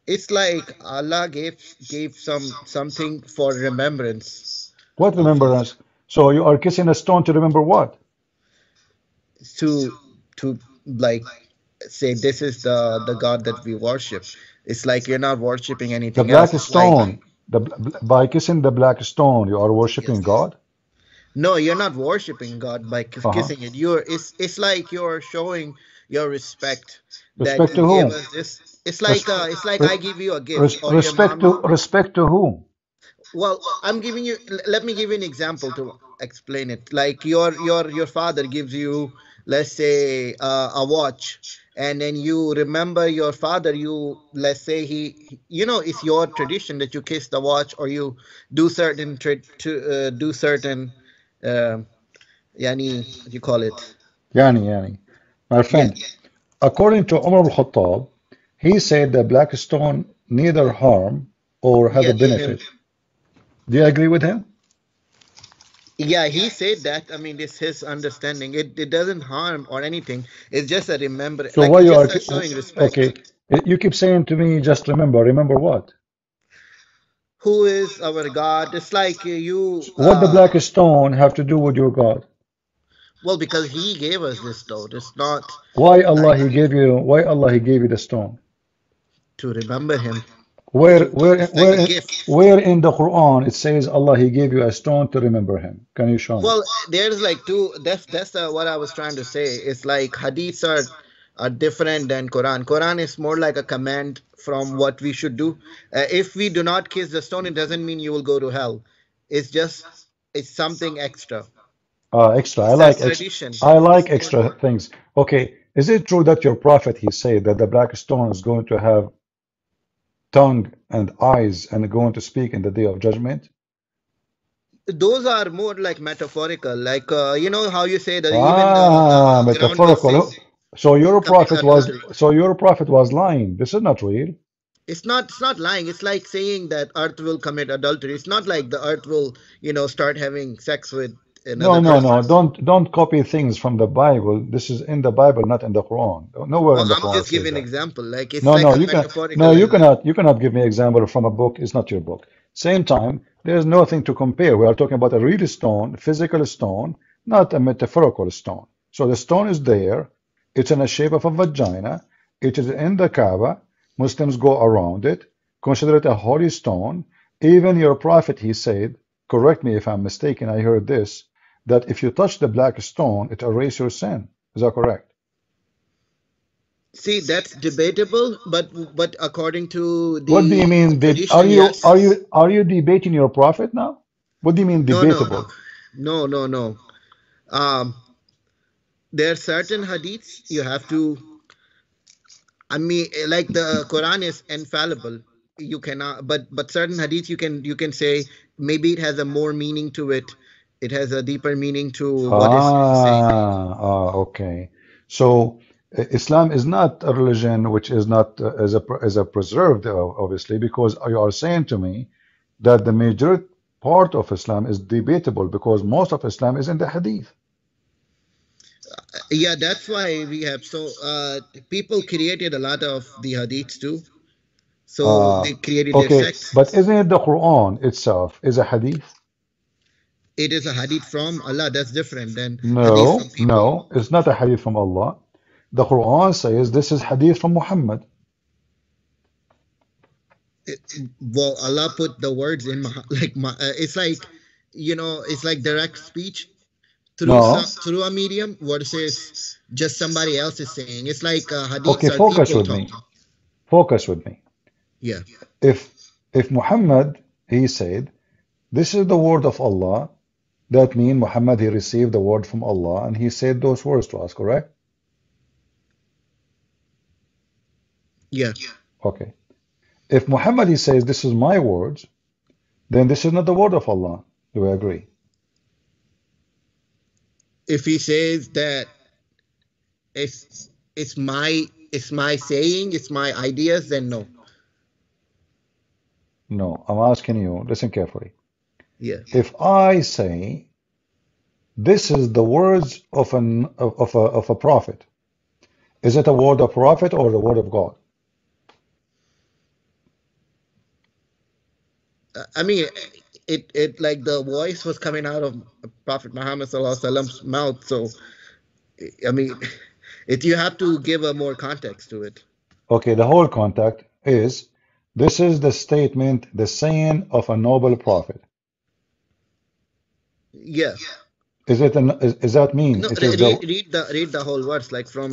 It's like Allah gave gave some something for remembrance. What remembrance? So you are kissing a stone to remember what? To to like. Say this is the the God that we worship. It's like you're not worshiping anything. The black else. stone. Like, the by kissing the black stone, you are worshiping yes, God. No, you're not worshiping God by uh-huh. kissing it. You're it's it's like you're showing your respect. Respect that to whom? This. It's like Respe uh, it's like I give you a gift. Res respect to respect to whom? Well, I'm giving you. Let me give you an example to explain it. Like your your your father gives you. let's say uh, a watch, and then you remember your father, you let's say he, you know, it's your tradition that you kiss the watch or you do certain tra- to uh, do certain uh, yani, what you call it? Yani, yani. My friend, yeah. According to Umar al-Khattab, he said that black stone neither harm or has yeah, a benefit. Do you agree with him? Yeah, he said that. I mean, it's his understanding. It it doesn't harm or anything. It's just a remembrance. So like why you are showing respect? Okay, you keep saying to me, just remember. Remember what? Who is our God? It's like you. What uh, the black stone have to do with your God? Well, because He gave us this stone. It's not. Why Allah like, He gave you? Why Allah He gave you the stone? To remember Him. Where where where, where in the Quran it says Allah He gave you a stone to remember Him? Can you show me? Well, there's like two. That's that's uh, what I was trying to say. It's like hadiths are are different than Quran. Quran is more like a command from what we should do. Uh, if we do not kiss the stone, it doesn't mean you will go to hell. It's just it's something extra. Uh, extra. I like extra. I like extra things. Okay, is it true that your prophet he said that the black stone is going to have tongue and eyes and going to speak in the day of judgment? Those are more like metaphorical, like uh, you know how you say that. Ah, even the, the metaphorical. So your prophet was so your prophet was lying. This is not real. It's not. It's not lying. It's like saying that earth will commit adultery. It's not like the earth will, you know, start having sex with another. No, no, person. no. Don't don't copy things from the Bible. This is in the Bible, not in the Quran. Nowhere well, in the I'm Quran. I'm just giving an example. Like it's no, like no, a you can, no, you cannot. You cannot give me an example from a book. It's not your book. Same time, there is nothing to compare. We are talking about a real stone, physical stone, not a metaphorical stone. So the stone is there. It's in the shape of a vagina. It is in the Kaaba. Muslims go around it. Consider it a holy stone. Even your prophet, he said. Correct me if I'm mistaken. I heard this. That if you touch the black stone, it erases your sin. Is that correct? See, that's debatable, but but according to the what do you mean? Tradition, are you yes. are you are you debating your prophet now? What do you mean debatable? No, no, no, no. no. Um, there are certain hadiths you have to. I mean, like the Quran is infallible. You cannot, but but certain hadiths you can you can say maybe it has a more meaning to it. It has a deeper meaning to what ah, is saying. Ah, okay. So uh, Islam is not a religion which is not uh, as a as a preserved, uh, obviously, because you are saying to me that the major part of Islam is debatable because most of Islam is in the Hadith. Uh, yeah, that's why we have so uh, people created a lot of the Hadiths too. So uh, they created okay. their sects. But isn't it the Quran itself is a Hadith? It is a hadith from Allah. That's different than no, hadith from people. No, it's not a hadith from Allah. The Quran says this is hadith from Muhammad. It, well, Allah put the words in like it's like you know it's like direct speech through no. some, through a medium versus just somebody else is saying. It's like a hadith. Okay, focus with talking. me. Focus with me. Yeah. If if Muhammad he said this is the word of Allah. That means Muhammad, he received the word from Allah and he said those words to us, correct? Yeah. Okay. If Muhammad, he says, this is my words, then this is not the word of Allah. Do we agree? If he says that it's, it's, my, it's my saying, it's my ideas, then no. No, I'm asking you, listen carefully. Yeah. If I say this is the words of an of a of a prophet, is it a word of prophet or the word of God? I mean, it it like the voice was coming out of Prophet Muhammad sallallahu alaihi wasallam's mouth. So, I mean, it you have to give a more context to it. Okay, the whole context is this is the statement, the saying of a noble prophet. Yeah. Is it an? Is, is that mean? No, it is read, the, read the read the whole verse, like from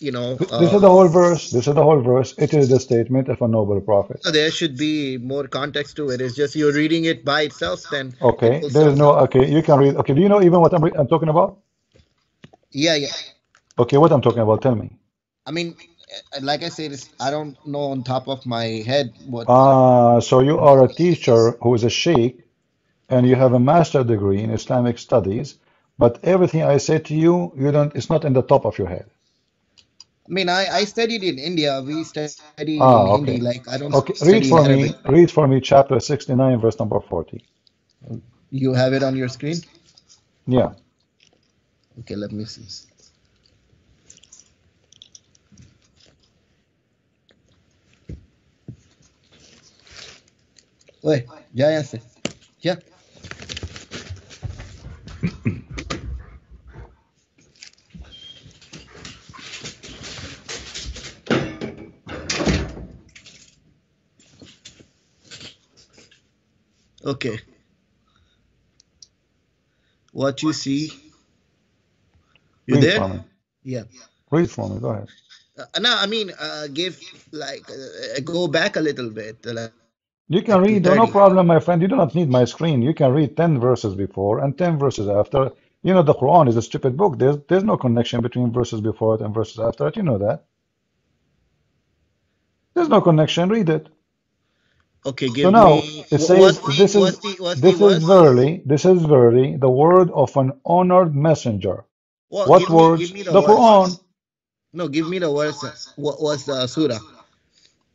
you know. Uh, this is the whole verse. This is the whole verse. It is the statement of a noble prophet. So there should be more context to it. It's just you're reading it by itself. Then okay, it there is no okay. You can read. Okay, do you know even what I'm I'm talking about? Yeah, yeah. Okay, what I'm talking about, tell me. I mean, like I said, it's, I don't know on top of my head what. Ah, so you are a teacher who is a sheikh, and you have a master's degree in Islamic studies, but everything I say to you, you don't. It's not in the top of your head. I mean, I, I studied in India. We studied ah, in okay. Hindi. Like I don't. Okay, study read for Arabic. me. Read for me, chapter sixty-nine, verse number forty. You have it on your screen. Yeah. Okay, let me see. Wait, yeah, yes, yeah. Okay. What you see? You Read there? Yeah. Read for me. Go ahead. Uh, no, I mean, uh, give like uh, go back a little bit. Like, You can read, no problem, my friend. You do not need my screen. You can read ten verses before and ten verses after. You know, the Quran is a stupid book. There's, there's no connection between verses before it and verses after it. You know that. There's no connection. Read it. Okay, give so now, me. It says, the, this is, the, this is verily, this is verily the word of an honored messenger. Well, what words? Me, me the the Quran. No, give me the verse. What was the surah?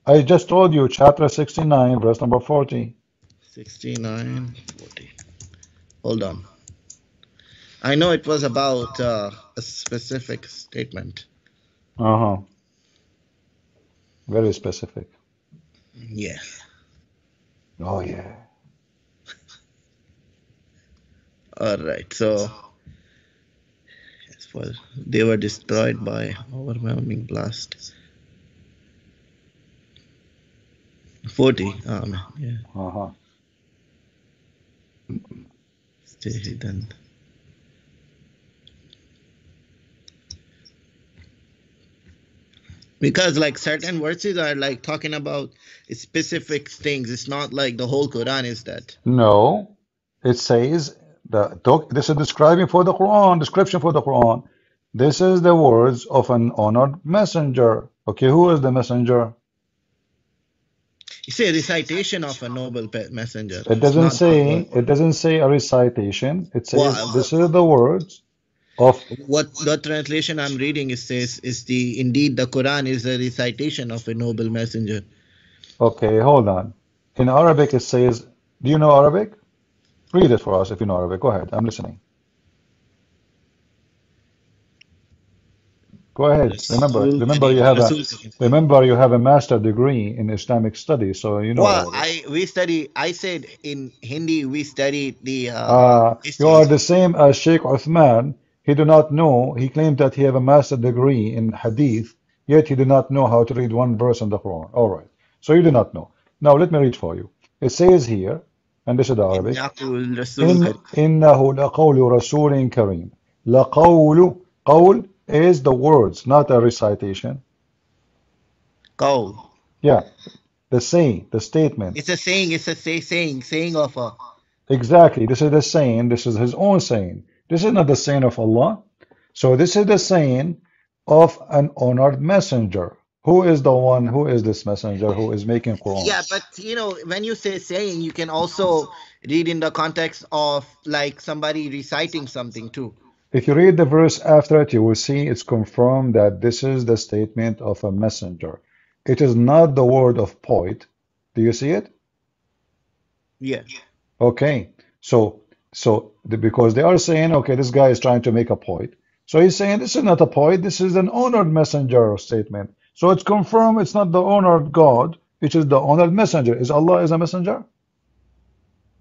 I just told you, chapter sixty-nine, verse number forty. sixty-nine, forty. Hold on. I know it was about uh, a specific statement. Uh-huh. Very specific. Yeah. Oh, yeah. All right, so they were destroyed by overwhelming blast. forty. Um, yeah. Uh-huh. Stay hidden. Because like certain verses are like talking about specific things. It's not like the whole Quran is that. No, it says the talk, this is describing for the Quran, description for the Quran. This is the words of an honored messenger. Okay, who is the messenger? It's a recitation of a noble messenger. It doesn't say. It doesn't say a recitation. It says well, this is the words of. What the translation I'm reading is says is the indeed the Quran is a recitation of a noble messenger. Okay, hold on. In Arabic it says. Do you know Arabic? Read it for us if you know Arabic. Go ahead. I'm listening. Go ahead. Remember, remember you have a remember you have a master degree in Islamic studies, so you know. Well, I we study. I said in Hindi we studied the. Uh, uh, you are the same as Sheikh Uthman. He do not know. He claimed that he have a master degree in Hadith, yet he did not know how to read one verse in the Quran. All right. So you do not know. Now let me read for you. It says here, and this is the Arabic. Innahu laqawlu rasulin kareem. Laqawlu qawl. Is the words, not a recitation. Go. Yeah, the saying, the statement. It's a saying. It's a say, saying, saying of a. Exactly. This is the saying. This is his own saying. This is not the saying of Allah. So this is the saying of an honored messenger. Who is the one? Who is this messenger? Who is making Quran? Yeah, but you know, when you say saying, you can also read in the context of like somebody reciting something too. If you read the verse after it, you will see it's confirmed that this is the statement of a messenger. It is not the word of poet. Do you see it? Yeah. Okay. So, so the, because they are saying, okay, this guy is trying to make a poet. So he's saying this is not a poet. This is an honored messenger statement. So it's confirmed it's not the honored God. It is the honored messenger. Is Allah is a messenger?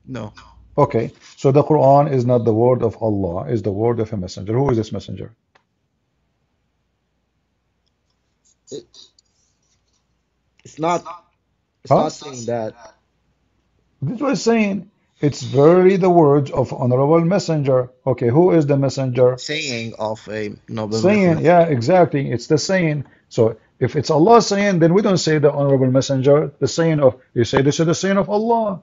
No. Okay, so the Quran is not the word of Allah, it's the word of a messenger. Who is this messenger? It, it's not, it's huh? not saying that. This was saying, it's verily the words of honorable messenger. Okay, who is the messenger? Saying of a noble Saying, messenger. yeah, exactly, it's the saying. So if it's Allah saying, then we don't say the honorable messenger, the saying of, you say this is the saying of Allah.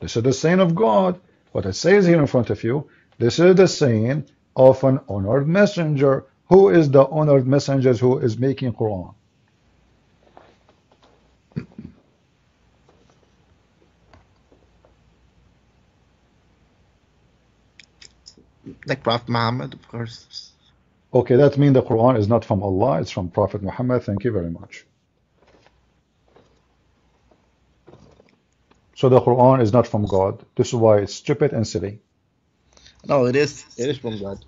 This is the saying of God. What it says here in front of you, this is the saying of an honored messenger. Who is the honored messenger who is making Quran? Like Prophet Muhammad, of course. Okay, that means the Quran is not from Allah, it's from Prophet Muhammad. Thank you very much. So the Quran is not from God. This is why it's stupid and silly. No, it is. It is from God.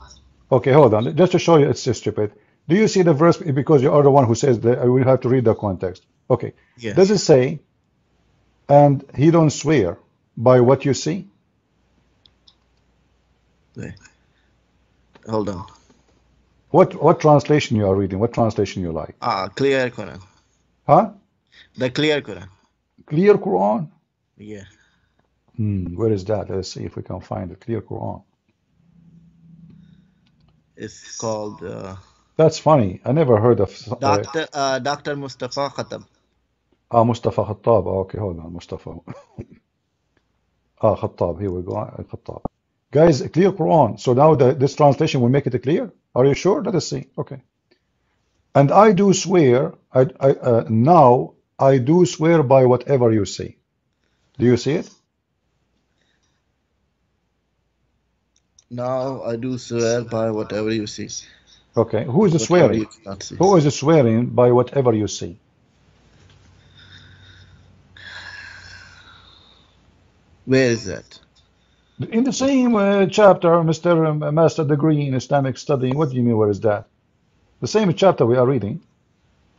Okay, hold on. Just to show you, it's stupid. Do you see the verse? Because you are the one who says that I will have to read the context. Okay. Yeah. Does it say, and he don't swear by what you see? Wait. Hold on. What what translation you are reading? What translation you like? Ah, uh, clear Quran. Huh? The clear Quran. Clear Quran. Yeah. Hmm, where is that? Let's see if we can find the clear Quran. It's called. Uh, That's funny. I never heard of. Doctor uh, Doctor Mustafa Khattab. Ah, Mustafa Khattab. Oh, okay, hold on, Mustafa. ah, Khattab. Here we go. Khattab. Guys, clear Quran. So now the, this translation will make it clear. Are you sure? Let us see. Okay. And I do swear. I, I uh, now I do swear by whatever you see. Do you see it? Now I do swear by whatever you see. Okay, who is the swearing? Who is the swearing by whatever you see? Where is that? In the same uh, chapter, Mister Um, Master Degree in Islamic Study. What do you mean, where is that? The same chapter we are reading,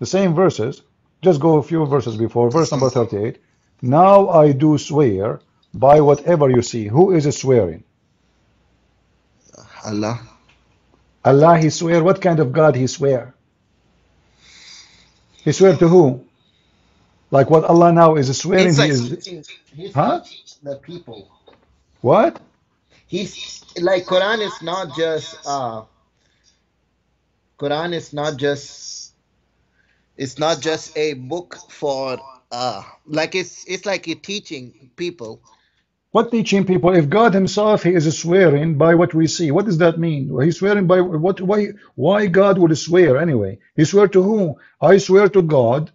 the same verses. Just go a few verses before, verse number thirty-eight. Now I do swear by whatever you see. Who is it swearing? Allah. Allah he swear. What kind of God he swear? He swear to who? Like what Allah now is swearing. He's like he is, teaching, he's huh? teaching the people. What? He's like Quran is not just uh, Quran is not just it's not just a book for uh, like it's it's like a teaching people. What teaching people? If God Himself, He is swearing by what we see. What does that mean? He's swearing by what? Why? Why God would swear anyway? He swear to whom? I swear to God,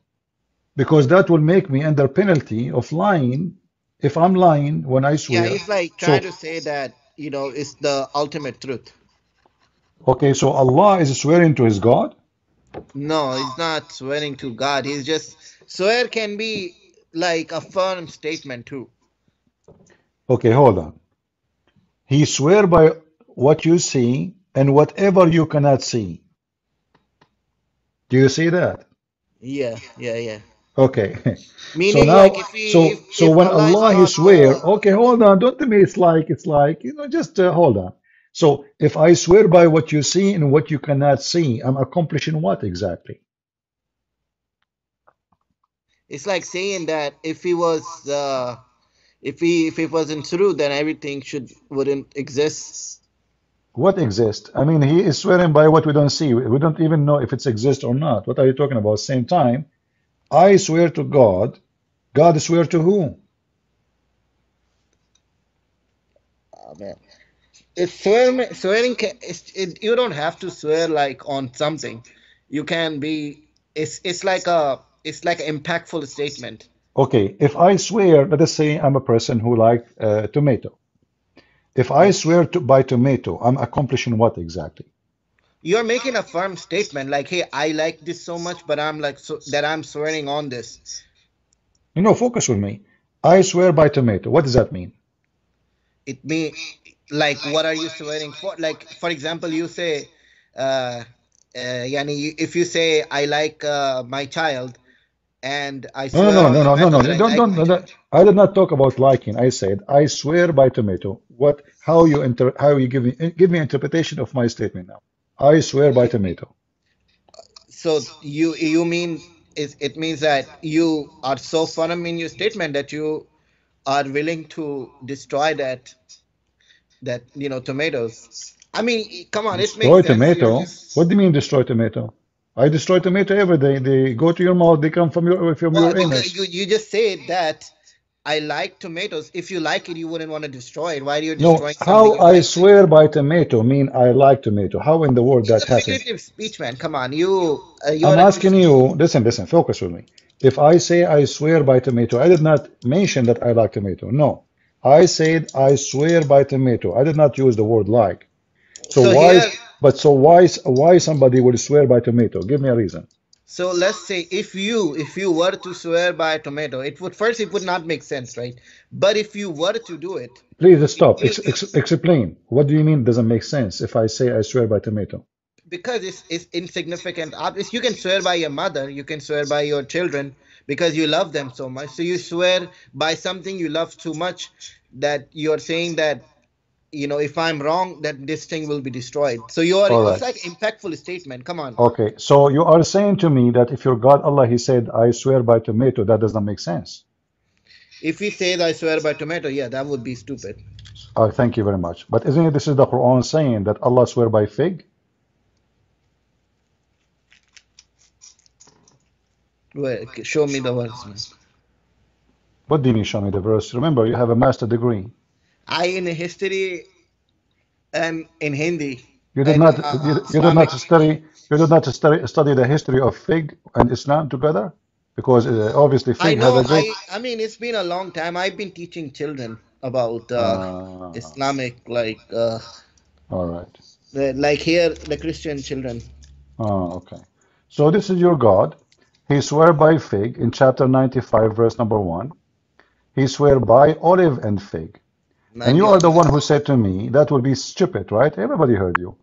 because that will make me under penalty of lying. If I'm lying when I swear. Yeah, it's like trying so, to say that you know it's the ultimate truth. Okay, so Allah is swearing to His God? No, He's not swearing to God. He's just swear can be like a firm statement too. Okay, hold on. He swear by what you see and whatever you cannot see. Do you see that? Yeah, yeah, yeah. Okay. Meaning, so now, like if we, so if, so if when Allah, Allah he swear. Okay, hold on. Don't tell me it's like it's like you know. Just uh, hold on. So if I swear by what you see and what you cannot see, I'm accomplishing what exactly? It's like saying that if he was. Uh, If he, if it wasn't true, then everything should wouldn't exist. What exists? I mean, he is swearing by what we don't see. We don't even know if it exists or not. What are you talking about? Same time, I swear to God. God swear to who? Oh, man. It's swearing. Swearing. Can, it's, it, you don't have to swear like on something. You can be. It's it's like a it's like an impactful statement. Okay, if I swear, let us say I'm a person who likes uh, tomato. If I swear to by tomato, I'm accomplishing what exactly? You're making a firm statement like, hey, I like this so much, but I'm like so, that I'm swearing on this. You know, focus with me. I swear by tomato. What does that mean? It means like, what are you swearing for? Like, for example, you say, uh, uh, yani, if you say, I like uh, my child. And I swear no, no, no, no, no, no, no, don't, don't, don't. I did not talk about liking. I said I swear by tomato. What? How you inter? How you give me? Give me interpretation of my statement now. I swear by tomato. So you you mean it? It means that you are so firm in your statement that you are willing to destroy that that you know tomatoes. I mean, come on, it destroy makes tomato. Sense. What do you mean destroy tomato? I destroy tomato every day. They go to your mouth. They come from your from well, your anus. You, you just say that I like tomatoes. If you like it, you wouldn't want to destroy it. Why do you destroy something? No, how I swear by tomato mean I like tomato. How in the world that happens? Figurative speech, man. Come on, you. Uh, I'm asking you. Listen, listen. Focus with me. If I say I swear by tomato, I did not mention that I like tomato. No, I said I swear by tomato. I did not use the word like. So, so why? Here, but so why? Why somebody would swear by tomato? Give me a reason. So let's say if you if you were to swear by a tomato, it would first it would not make sense, right? But if you were to do it, please stop. It, ex ex explain. What do you mean? It doesn't make sense if I say I swear by tomato? Because it's it's insignificant. You can swear by your mother, you can swear by your children because you love them so much. So you swear by something you love too much that you're saying that, you know, if I'm wrong, that this thing will be destroyed. So you are, right. It's like an impactful statement. Come on. Okay. So you are saying to me that if your God, Allah, he said, I swear by tomato, that does not make sense. If he says, I swear by tomato, yeah, that would be stupid. Oh, thank you very much. But isn't it, this is the Quran saying that Allah swear by fig? Well, show me the verse, man. What do you mean, show me the verse? Remember, you have a master degree. I in history and in Hindi. You did and, not. Uh, you, you did not study. You did not study, study the history of fig and Islam together, because uh, obviously fig I know, has a. I, I mean, it's been a long time. I've been teaching children about uh, uh, Islamic, like. Uh, all right. The, like here, the Christian children. Oh, okay. So this is your God. He swear by fig in chapter ninety-five, verse number one. He swear by olive and fig. And you are the one who said to me, that would be stupid, right? Everybody heard you.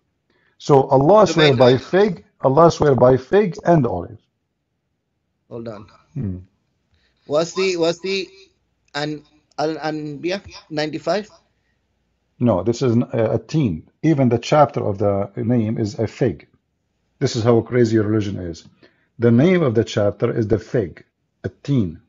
So Allah swear by fig, Allah swear by fig and olive. Hold on. Hmm. What's the, what's the Al-Anbiya ninety-five? No, this is a teen. Even the chapter of the name is a fig. This is how crazy your religion is. The name of the chapter is the fig, a teen.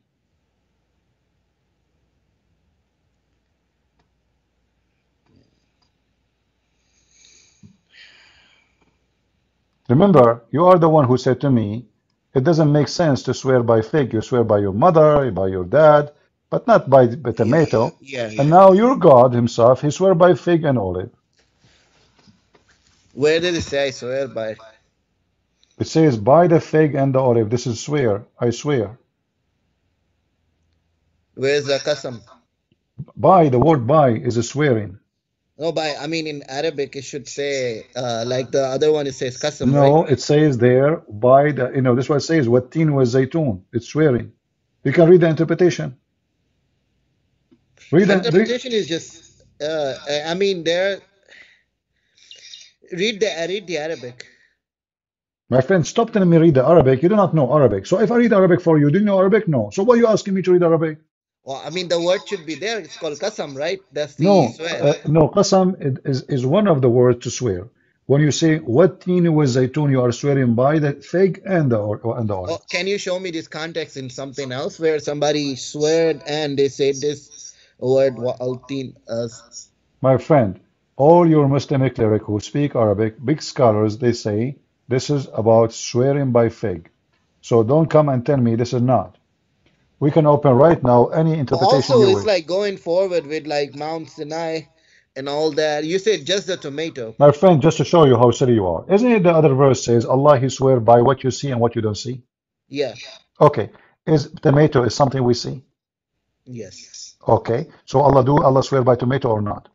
Remember, you are the one who said to me, it doesn't make sense to swear by fig. You swear by your mother, by your dad, but not by the tomato. Yeah, yeah. And now your God himself, he swear by fig and olive. Where did it say I swear by? It says by the fig and the olive. This is swear. I swear. Where's the qasam? By, the word by is a swearing. No, by, I mean in Arabic it should say uh, like the other one. It says qasam. No, right? It says there by the, you know, this one says wattin wa zaytun. It's swearing. You can read the interpretation. Read the interpretation the, is just. Uh, I mean there. Read the read the Arabic. My friend, stop telling me read the Arabic. You do not know Arabic. So if I read Arabic for you, do you know Arabic? No. So why are you asking me to read Arabic? Well, I mean, the word should be there. It's called qasam, right? That's the no, swear. Uh, no, qasam is, is one of the words to swear. When you say, wattin wa zaytun, you are swearing by the fig and the, and the oil. Well, can you show me this context in something else where somebody sweared and they said this word, wattin? My friend, all your Muslim clerics who speak Arabic, big scholars, they say, this is about swearing by fig. So don't come and tell me this is not. We can open right now any interpretation. Also, it's like going forward with like Mount Sinai and all that. You said just the tomato. My friend, just to show you how silly you are. Isn't it the other verse says, Allah, he swear by what you see and what you don't see? Yeah. Okay. Is tomato is something we see? Yes. Okay. So Allah do Allah swear by tomato or not?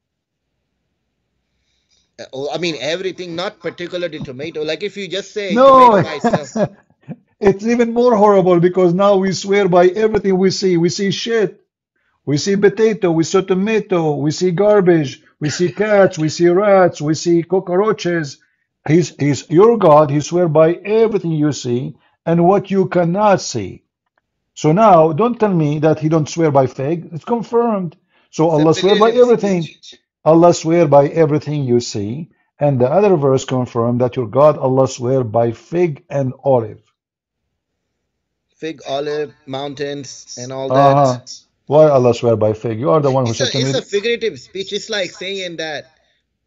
I mean everything, not particularly tomato. Like if you just say no. Tomato myself. It's even more horrible because now we swear by everything we see. We see shit, we see potato, we see tomato, we see garbage, we see cats, we see rats, we see cockroaches. He's, he's your God. He swear by everything you see and what you cannot see. So now don't tell me that he don't swear by fig. It's confirmed. So Allah swear by everything. Allah swear by everything you see. And the other verse confirmed that your God, Allah swear by fig and olive. Fig, olive, mountains, and all that. Uh-huh. Why Allah swear by fig? You are the one who said to me. It's a figurative speech. It's like saying that,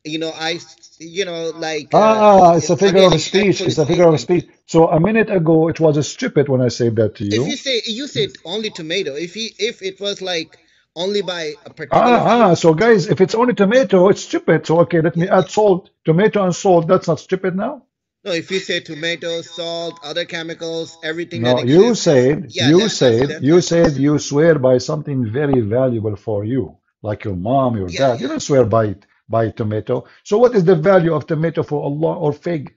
you know, I, you know, like. Ah, uh, it's, it's a figure of speech. It's a figure of speech. So a minute ago, it was a stupid when I said that to you. If you say you said only tomato, if he, if it was like only by a particular... Ah, so guys, if it's only tomato, it's stupid. So, okay, let me add salt. Tomato and salt, that's not stupid now? No, if you say tomato, salt, other chemicals, everything no, that exists... you said, yeah, you said, you said you swear by something very valuable for you, like your mom, your yeah, dad. Yeah. You don't swear by it, by tomato. So what is the value of tomato for Allah or fig?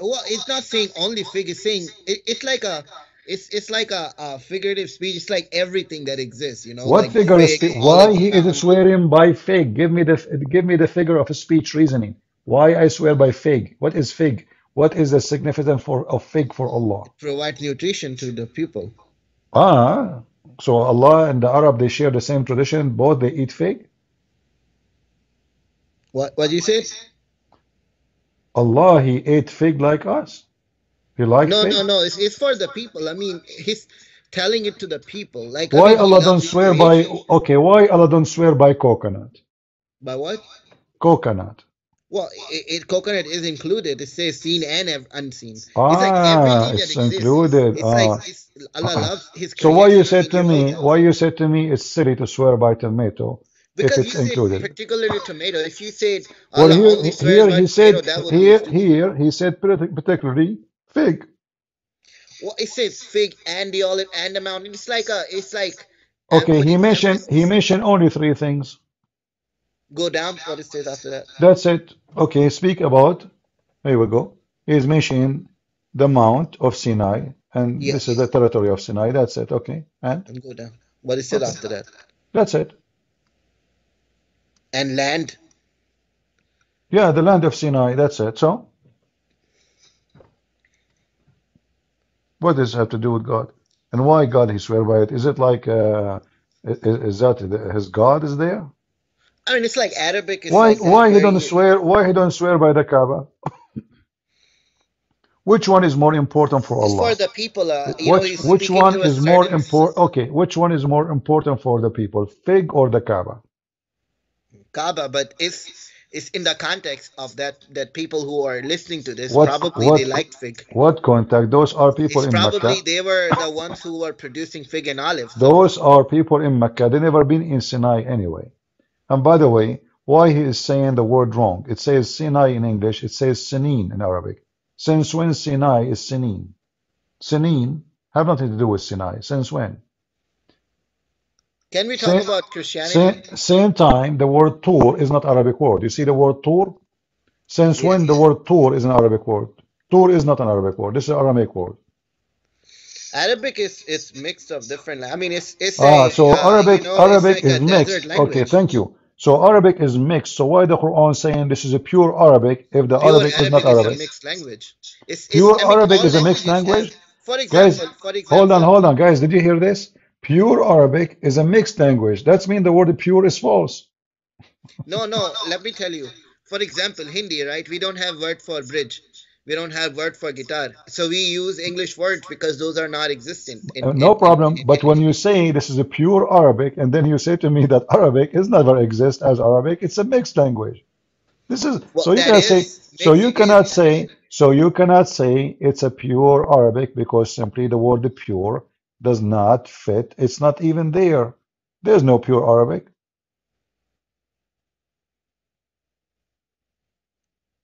Well, it's not saying only fig, it's saying, it, it's like a... It's it's like a, a figurative speech. It's like everything that exists, you know. What like figure fig, of speech? Why he is swearing by fig? Give me the give me the figure of speech reasoning. Why I swear by fig? What is fig? What is the significance for of fig for Allah? It provides nutrition to the people. Ah, so Allah and the Arab, they share the same tradition. Both they eat fig. What what you say? Allah, he ate fig like us. You like no, fig? no, no, it's, it's for the people. I mean, he's telling it to the people. Like why I mean, Allah don't swear by? Okay, why Allah don't swear by coconut? By what? Coconut. Well, it, it coconut is included. It says seen and unseen. Ah, it's, like it's that included. It's ah. like it's, Allah ah. loves His. So why you said to me? Why you said to me? It's silly to swear by tomato. Because if it's you included. Said particularly tomato. If you said Allah well, here, only swear here by he said tomato, here here he said particularly. Fig. Well, it says fig and the olive and the mountain. It's like a. It's like. Okay, he mentioned he mentioned only three things. Go down. What it says after that? That's it. Okay, speak about. Here we go. He's mentioning the Mount of Sinai, and yes. this is the territory of Sinai. That's it. Okay, and. And go down. What it said after that? That's it. And land. Yeah, the land of Sinai. That's it. So. What does it have to do with God? And why God, he swear by it? Is it like, uh, is, is that his God is there? I mean, it's like Arabic. It's why like why he don't swear, why he don't swear by the Kaaba? Which one is more important for it's Allah? For the people. Uh, you which, know, he's which one is certain... more important? Okay, which one is more important for the people? Fig or the Kaaba? Kaaba, but it's... It's in the context of that that people who are listening to this what, probably what, they liked fig. What contact? Those are people it's in probably Mecca. Probably they were the ones who were producing fig and olives. Those are people in Mecca. They never been in Sinai anyway. And by the way, why he is saying the word wrong? It says Sinai in English. It says Sinin in Arabic. Since when Sinai is Sinin? Sinin have nothing to do with Sinai. Since when? Can we talk same, about Christianity? Same, same time, the word Tur is not Arabic word. You see the word Tur? Since yes. when the word Tur is an Arabic word? Tur is not an Arabic word. This is an Aramaic word. Arabic is, is mixed of different... I mean, it's... it's ah, a, so uh, Arabic, you know, Arabic like is mixed. Okay, thank you. So Arabic is mixed. So why the Quran saying this is a pure Arabic if the pure Arabic, Arabic is not Arabic? Arabic is a mixed language. It's, it's, pure I mean, Arabic is a mixed language? For example, guys, for example... Hold on, hold on, guys. Did you hear this? Pure Arabic is a mixed language. That means the word pure is false. No, no. Let me tell you. For example, Hindi, right? We don't have word for bridge. We don't have word for guitar. So we use English words because those are not existent. In, uh, no in, problem. In, in, but when you say this is a pure Arabic, and then you say to me that Arabic is never exist as Arabic, it's a mixed language. This is well, so you cannot say. So you cannot say. So you cannot say it's a pure Arabic because simply the word pure. Does not fit. It's not even there. There's no pure Arabic.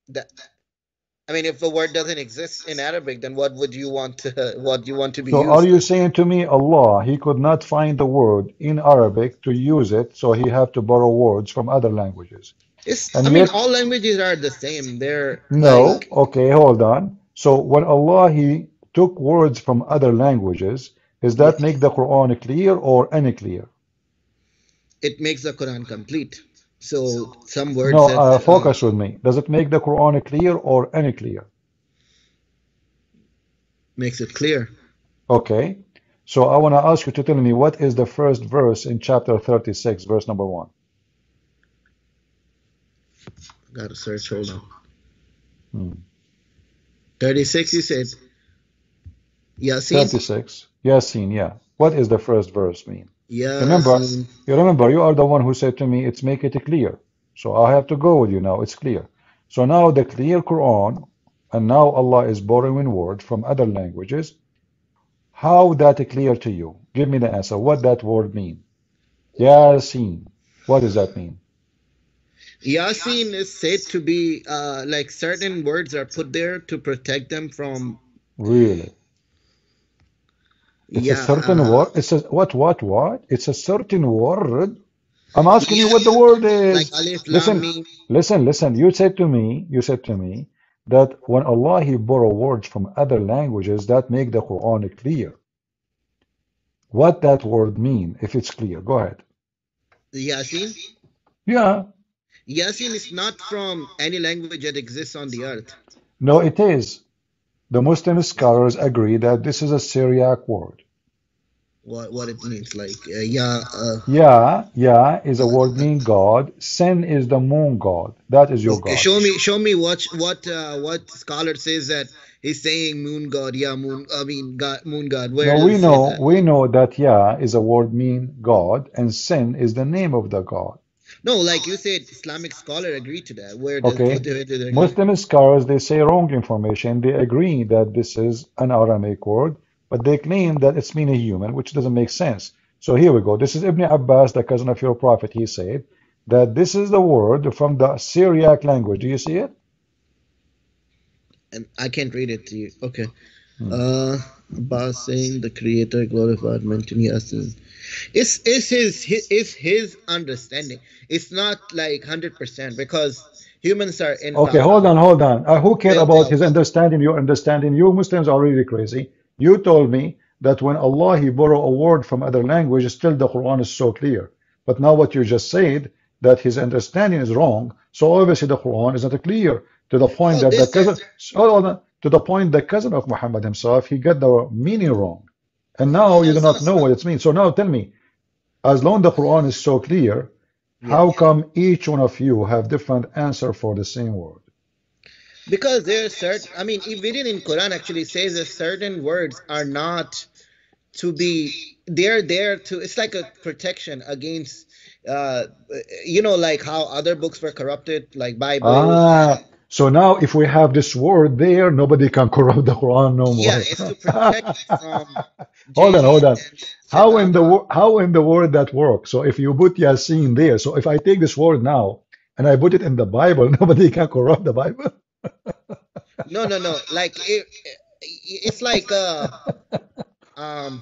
That, I mean, if the word doesn't exist in Arabic, then what would you want? To, what you want to be? So, used? Are you saying to me, Allah? He could not find the word in Arabic to use it, so he had to borrow words from other languages. It's, and I mean, yet, all languages are the same. They're no. Like, okay, hold on. So when Allah he took words from other languages. Does that make the Quran clear or unclear? It makes the Quran complete. So some words. No, uh, focus with me. Does it make the Quran clear or unclear? Makes it clear. Okay. So I want to ask you to tell me what is the first verse in chapter thirty-six, verse number one. Gotta search. Hold on. Hmm. thirty-six. You said. Yasin. thirty-six. Yasin, yeah. What is the first verse mean? Yeah. Remember, you remember, you are the one who said to me, it's make it clear. So I have to go with you now. It's clear. So now the clear Quran, and now Allah is borrowing words from other languages. How that clear to you? Give me the answer. What that word mean? Yasin. What does that mean? Yasin is said to be uh, like certain words are put there to protect them from. Really? It's yeah, a certain uh, word. It's a what? What? What? It's a certain word. I'm asking yeah, you what the word is. Like Alif, listen, Lam, listen, listen. You said to me. You said to me that when Allah He borrow words from other languages that make the Quran clear. What that word mean? If it's clear, go ahead. Yasin. Yeah. Yasin is not from any language that exists on the earth. No, it is. The Muslim scholars agree that this is a Syriac word. What, what it means, like, uh, yeah, uh, yeah, yeah, is a word meaning God. Sen is the moon god. That is your god. Show me, show me what what uh, what scholar says that he's saying moon god. Yeah, moon. I mean, god, moon god. Where no, we know that? we know that yeah is a word mean God, and Sen is the name of the god. No, like you said, Islamic scholar agreed to that. Where does, okay, do, do, do they Muslim scholars, they say wrong information. They agree that this is an Aramaic word, but they claim that it's meaning human, which doesn't make sense. So here we go. This is Ibn Abbas, the cousin of your prophet. He said that this is the word from the Syriac language. Do you see it? And I can't read it to you. Okay. Hmm. Uh, Abbas saying the Creator glorified, mentioned Yasin. It's, it's his, his, it's his understanding. It's not like one hundred percent because humans are in. Okay, hold on, hold on. Uh, who cares about his understanding, your understanding? You Muslims are really crazy. You told me that when Allah, He borrow a word from other languages, still the Quran is so clear. But now what you just said, that his understanding is wrong. So obviously the Quran is not clear to the point oh, that the cousin, hold on, to the point the cousin of Muhammad himself, he got the meaning wrong. And now you do not know what it means. So now tell me, as long as the Quran is so clear, yeah, how come each one of you have different answer for the same word? Because there are certain, I mean, even in Quran actually says that certain words are not to be, they're there to, it's like a protection against, uh, you know, like how other books were corrupted, like Bible. Ah. So now, if we have this word there, nobody can corrupt the Quran no more. Yeah, it's to protect it from. Hold on, hold on. How in the how in the word that works? So if you put Yasin there, so if I take this word now and I put it in the Bible, nobody can corrupt the Bible. No, no, no. Like it, it's like uh, um.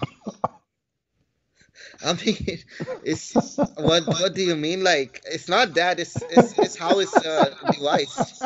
I mean, it's what? What do you mean? Like, it's not that. It's it's, it's how it's uh, devised.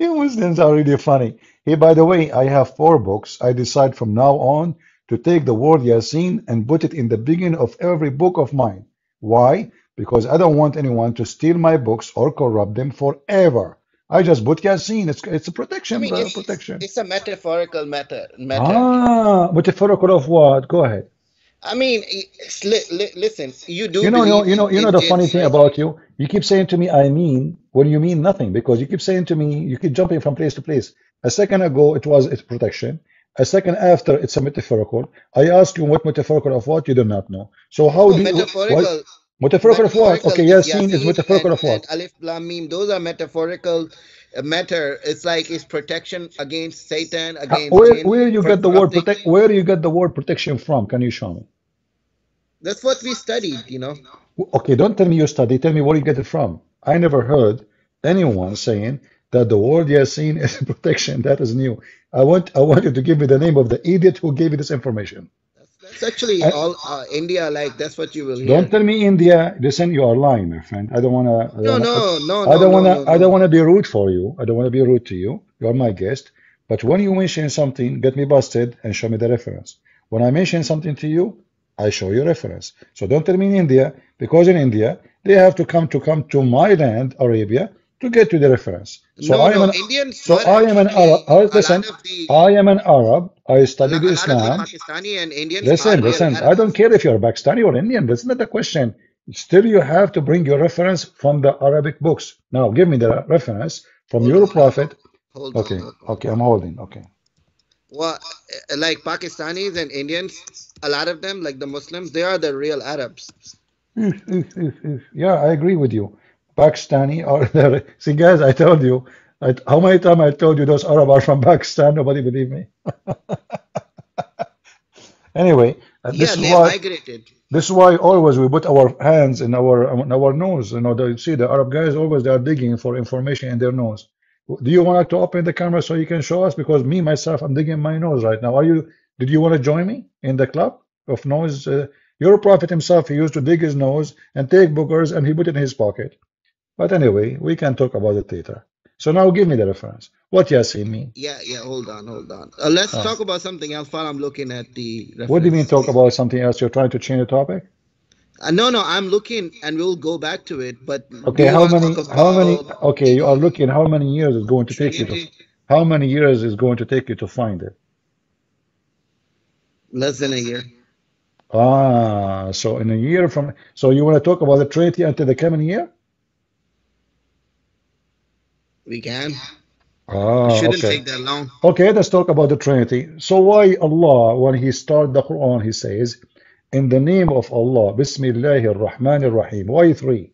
You Muslims are really funny. Hey, by the way, I have four books. I decide from now on to take the word Yasin and put it in the beginning of every book of mine. Why? Because I don't want anyone to steal my books or corrupt them forever. I just put Yasin. It's it's a protection. I mean, it's, protection. It's a metaphorical matter. matter. Ah, metaphorical of what? Go ahead. I mean, li li listen. You do. You know, you know, you know, you know the funny thing about you. You keep saying to me, I mean, when you mean nothing, because you keep saying to me, you keep jumping from place to place. A second ago, it was its protection. A second after, it's a metaphorical. I asked you what metaphorical of what? You do not know. So how no, do metaphorical. You? What? Metaphorical, metaphorical of what? Okay, Yasin is metaphorical and, of what? Alif, Lam, Mim. Those are metaphorical matter. It's like it's protection against Satan, against. Uh, where, where you get the word protect? Where you get the word protection from? Can you show me? That's what we studied, you know. Okay, don't tell me you study. Tell me where you get it from. I never heard anyone saying that the word Yasin is protection. That is new. I want, I want you to give me the name of the idiot who gave you this information. It's actually I, all uh, India, like that's what you will hear. Don't tell me India. Listen, you are lying, my friend. I don't wanna. I don't no, wanna, no, no. I don't no, wanna. No, no. I don't wanna be rude for you. I don't wanna be rude to you. You are my guest. But when you mention something, get me busted and show me the reference. When I mention something to you, I show you reference. So don't tell me in India, because in India they have to come to come to my land, Arabia, to get to the reference. So no, I am no. an Indians so I am an Arab. Oh, listen, the, I am an Arab. I studied Islam. Pakistani and Indians listen, listen. I don't care if you're Pakistani or Indian. That's not the question. Still, you have to bring your reference from the Arabic books. Now, give me the reference from hold your on, prophet. Hold okay, on, hold on. okay, I'm holding. Okay. Well, like Pakistanis and Indians, a lot of them, like the Muslims, they are the real Arabs. Yeah, I agree with you. Pakistani are there. See, guys, I told you. I, how many times I told you those Arabs are from Pakistan? Nobody believed me. Anyway, And yeah, this they is why, migrated. This is why always we put our hands in our in our nose. You know, they, see the Arab guys always they are digging for information in their nose. Do you want to open the camera so you can show us? Because me myself, I'm digging my nose right now. Are you? Did you want to join me in the club of nose? Uh, your prophet himself, he used to dig his nose and take boogers and he put it in his pocket. But anyway, we can talk about it later. So now give me the reference. What Yasin mean? Yeah, yeah, hold on, hold on. Uh, let's oh. talk about something else while I'm looking at the reference. What do you mean talk about something else? You're trying to change the topic? Uh, no, no, I'm looking and we'll go back to it. But okay, how many, how many, okay, you are looking, how many years is going to take you to, how many years is going to take you to find it? Less than a year. Ah, so in a year from, so you want to talk about the treaty until the coming year? We can. Ah, it shouldn't okay. take that long. Okay, let's talk about the Trinity. So why Allah, when He started the Quran, He says, in the name of Allah, Bismillahir Rahmanir Rahim. Why three?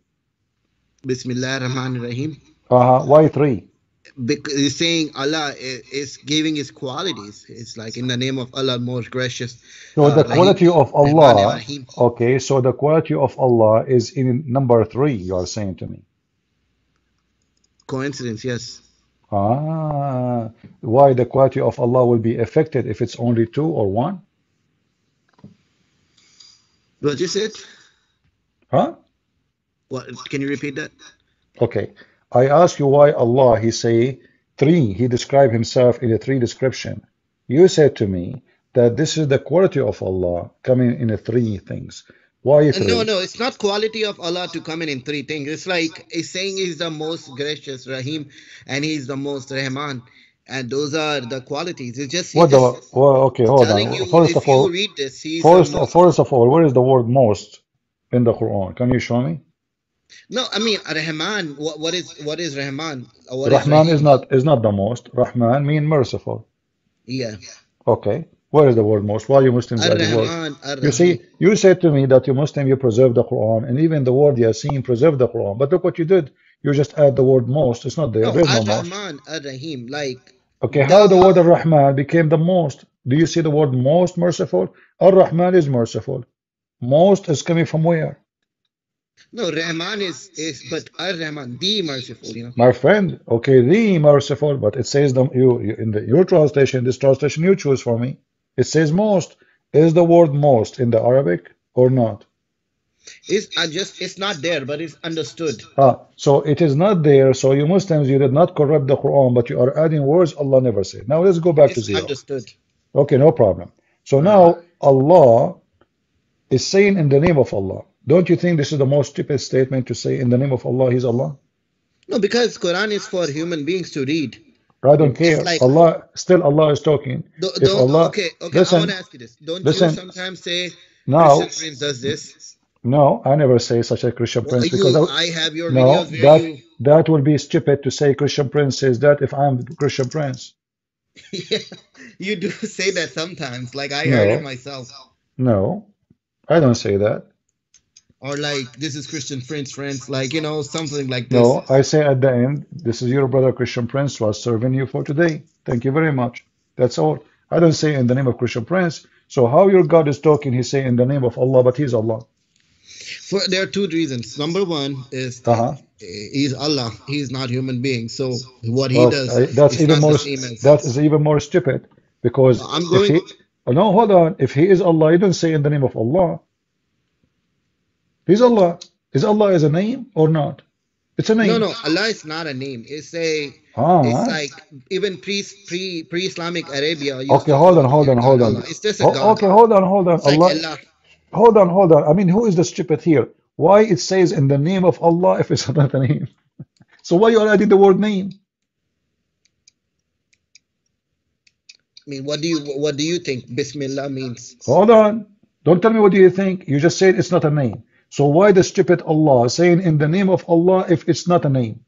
Bismillahir Rahmanir Rahim. Uh-huh. Why three? Because he's saying Allah is giving His qualities. It's like in the name of Allah, most gracious. So uh, the quality Rahim, of Allah, Rahim. okay, so the quality of Allah is in number three, you are saying to me. Coincidence, yes. Ah, why the quality of Allah will be affected if it's only two or one? What is it? Huh? What? Can you repeat that? Okay, I ask you why Allah, He say three. He described Himself in a three description. You said to me that this is the quality of Allah coming in a three things. Why three? No, no, it's not quality of Allah to come in in three things. It's like it's saying He's the most gracious, Rahim, and He's the most Rahman, and those are the qualities. It's just, what the, just well, okay, hold on. You, first of all, read this, first, first of all, where is the word "most" in the Quran? Can you show me? No, I mean Rahman. What, what is what is Rahman? What Rahman is, is not is not the most. Rahman mean merciful. Yeah. Okay. Where is the word most? Why you Muslims are the word? You see, you said to me that you Muslim, you preserve the Quran, and even the word Yasin preserve the Quran. But look what you did. You just add the word most. It's not there. No, Ar-Rahman, Ar-Rahim, like. Okay, how the word Ar-Rahman became the most? Do you see the word most merciful? Ar-Rahman is merciful. Most is coming from where? No, Rahman is, is but Ar-Rahman, the merciful, you know. My friend, okay, the merciful, but it says the, you, you in the, your translation, this translation you choose for me. It says most. Is the word most in the Arabic or not? It's I just it's not there, but it's understood. Ah, so it is not there. So you Muslims, you did not corrupt the Quran, but you are adding words Allah never said. Now let's go back it's to zero. Understood. Okay, no problem. So now Allah is saying in the name of Allah. Don't you think this is the most stupid statement to say in the name of Allah? He's Allah. No, because Quran is for human beings to read. I don't care. Like, Allah, still Allah is talking. Don't, if Allah, okay, okay, listen, I want to ask you this. Don't listen, you sometimes say now, Christian Prince does this? No, I never say such a Christian well, Prince. You, because I, I have your no, videos where that, you... that would be stupid to say Christian Prince says that if I'm Christian Prince. Yeah, you do say that sometimes. Like I no, heard it myself. No, I don't say that. Or like, this is Christian Prince, friends, like, you know, something like this. No, I say at the end, this is your brother Christian Prince who was serving you for today. Thank you very much. That's all. I don't say in the name of Christian Prince. So how your God is talking, He say in the name of Allah, but He's Allah. For, there are two reasons. Number one is uh-huh. He's Allah. He's not human being. So what He well, does I, that's even more that is even more stupid because no, I'm going. He, oh, no, hold on. If He is Allah, you don't say in the name of Allah. Is Allah is Allah is a name or not? It's a name. No, no, Allah is not a name. It's a ah, it's like even pre pre pre Islamic Arabia. Okay, hold on, hold on, hold on. It's just a God. Okay, hold on, hold on. It's Allah, like Allah. Hold on, hold on. I mean, who is the stupid here? Why it says in the name of Allah if it's not a name? So why you are adding the word name? I mean, what do you what do you think Bismillah means? Hold on. Don't tell me what do you think. You just said it's not a name. So why the stupid Allah saying in the name of Allah if it's not a name?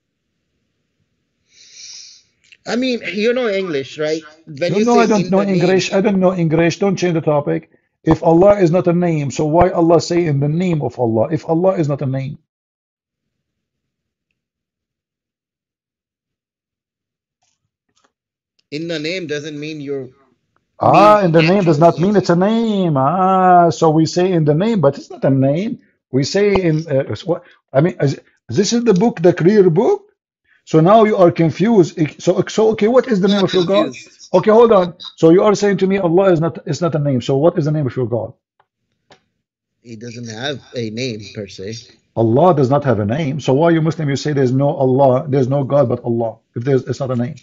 I mean, you know English, right? When no, you no I don't know English. Name. I don't know English. Don't change the topic. If Allah is not a name, so why Allah say in the name of Allah if Allah is not a name? In the name doesn't mean you're Ah, mean in the name does not mean it's a name. Ah, so we say in the name, but it's not a name. We say in uh, it's what I mean. Is, this is the book, the clear book. So now you are confused. Ik- So, so okay, what is the name I'm of your God? confused. Okay, hold on. So you are saying to me, Allah is not is not a name. So what is the name of your God? He doesn't have a name per se. Allah does not have a name. So why you Muslim you say there's no Allah, there's no God but Allah? If there's it's not a name.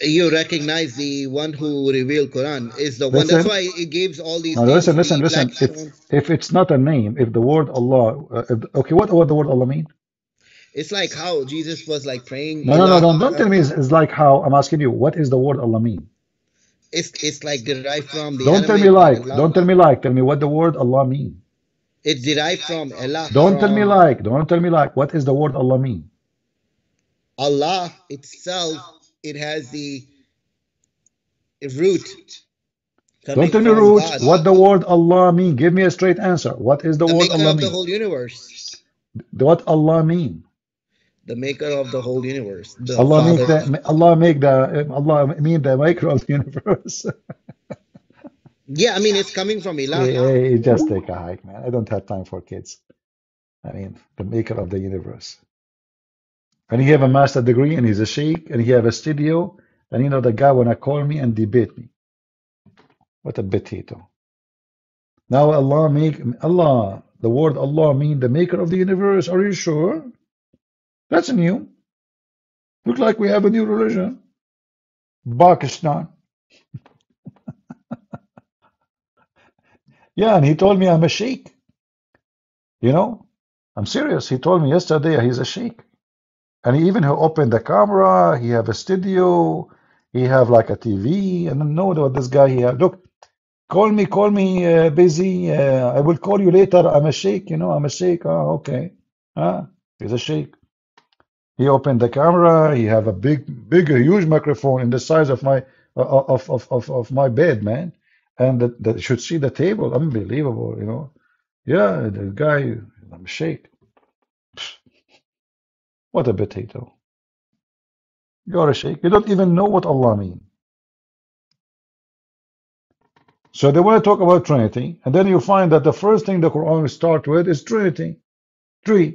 You recognize the one who revealed Quran is the one. That's Listen. why it gives all these Now names, listen, listen, the black listen. If stones. if it's not a name, if the word Allah, uh, if, okay, what what the word Allah mean? It's like how Jesus was like praying, No, no, no, Allah, don't don't tell Allah. me. It's, it's like how I'm asking you. What is the word Allah mean? It's it's like derived from the Don't tell me Arabic like. Allah. Don't tell me like. Tell me what the word Allah mean. It's derived from Allah, Don't tell me from like. Don't tell me like. What is the word Allah mean? Allah itself. It has the root Don't coming tell me from root. God, What the word Allah mean? Give me a straight answer. What is the the word maker Allah of the mean? whole universe, What Allah mean? the maker of the whole universe, the Allah make Father. the Allah make the Allah mean the micro of the universe. Yeah, I mean it's coming from Yeah, Allah. yeah, you just take a hike, man. I don't have time for kids. I mean, the maker of the universe. And he have a master degree, and he's a sheikh, and he have a studio. And you know, the guy wanna call me and debate me. What a potato! Now Allah make Allah. The word Allah mean the maker of the universe. Are you sure? That's new. Look like we have a new religion. Pakistan. Yeah, and he told me I'm a sheikh. You know, I'm serious. He told me yesterday he's a sheikh. And he even he opened the camera, he have a studio, he have like a T V, and I know what this guy he have. Look, call me, call me, uh, busy. Uh, I will call you later. I'm a sheikh, you know, I'm a sheikh. Oh, okay. Ah, he's a sheikh. He opened the camera, he have a big, big, huge microphone in the size of my of of of, of my bed, man. And that, that should see the table. Unbelievable, you know. Yeah, the guy, I'm a sheikh. What a potato. You're a sheikh. You don't even know what Allah mean. So they want to talk about Trinity, and then you find that the first thing the Quran start with is Trinity. Three.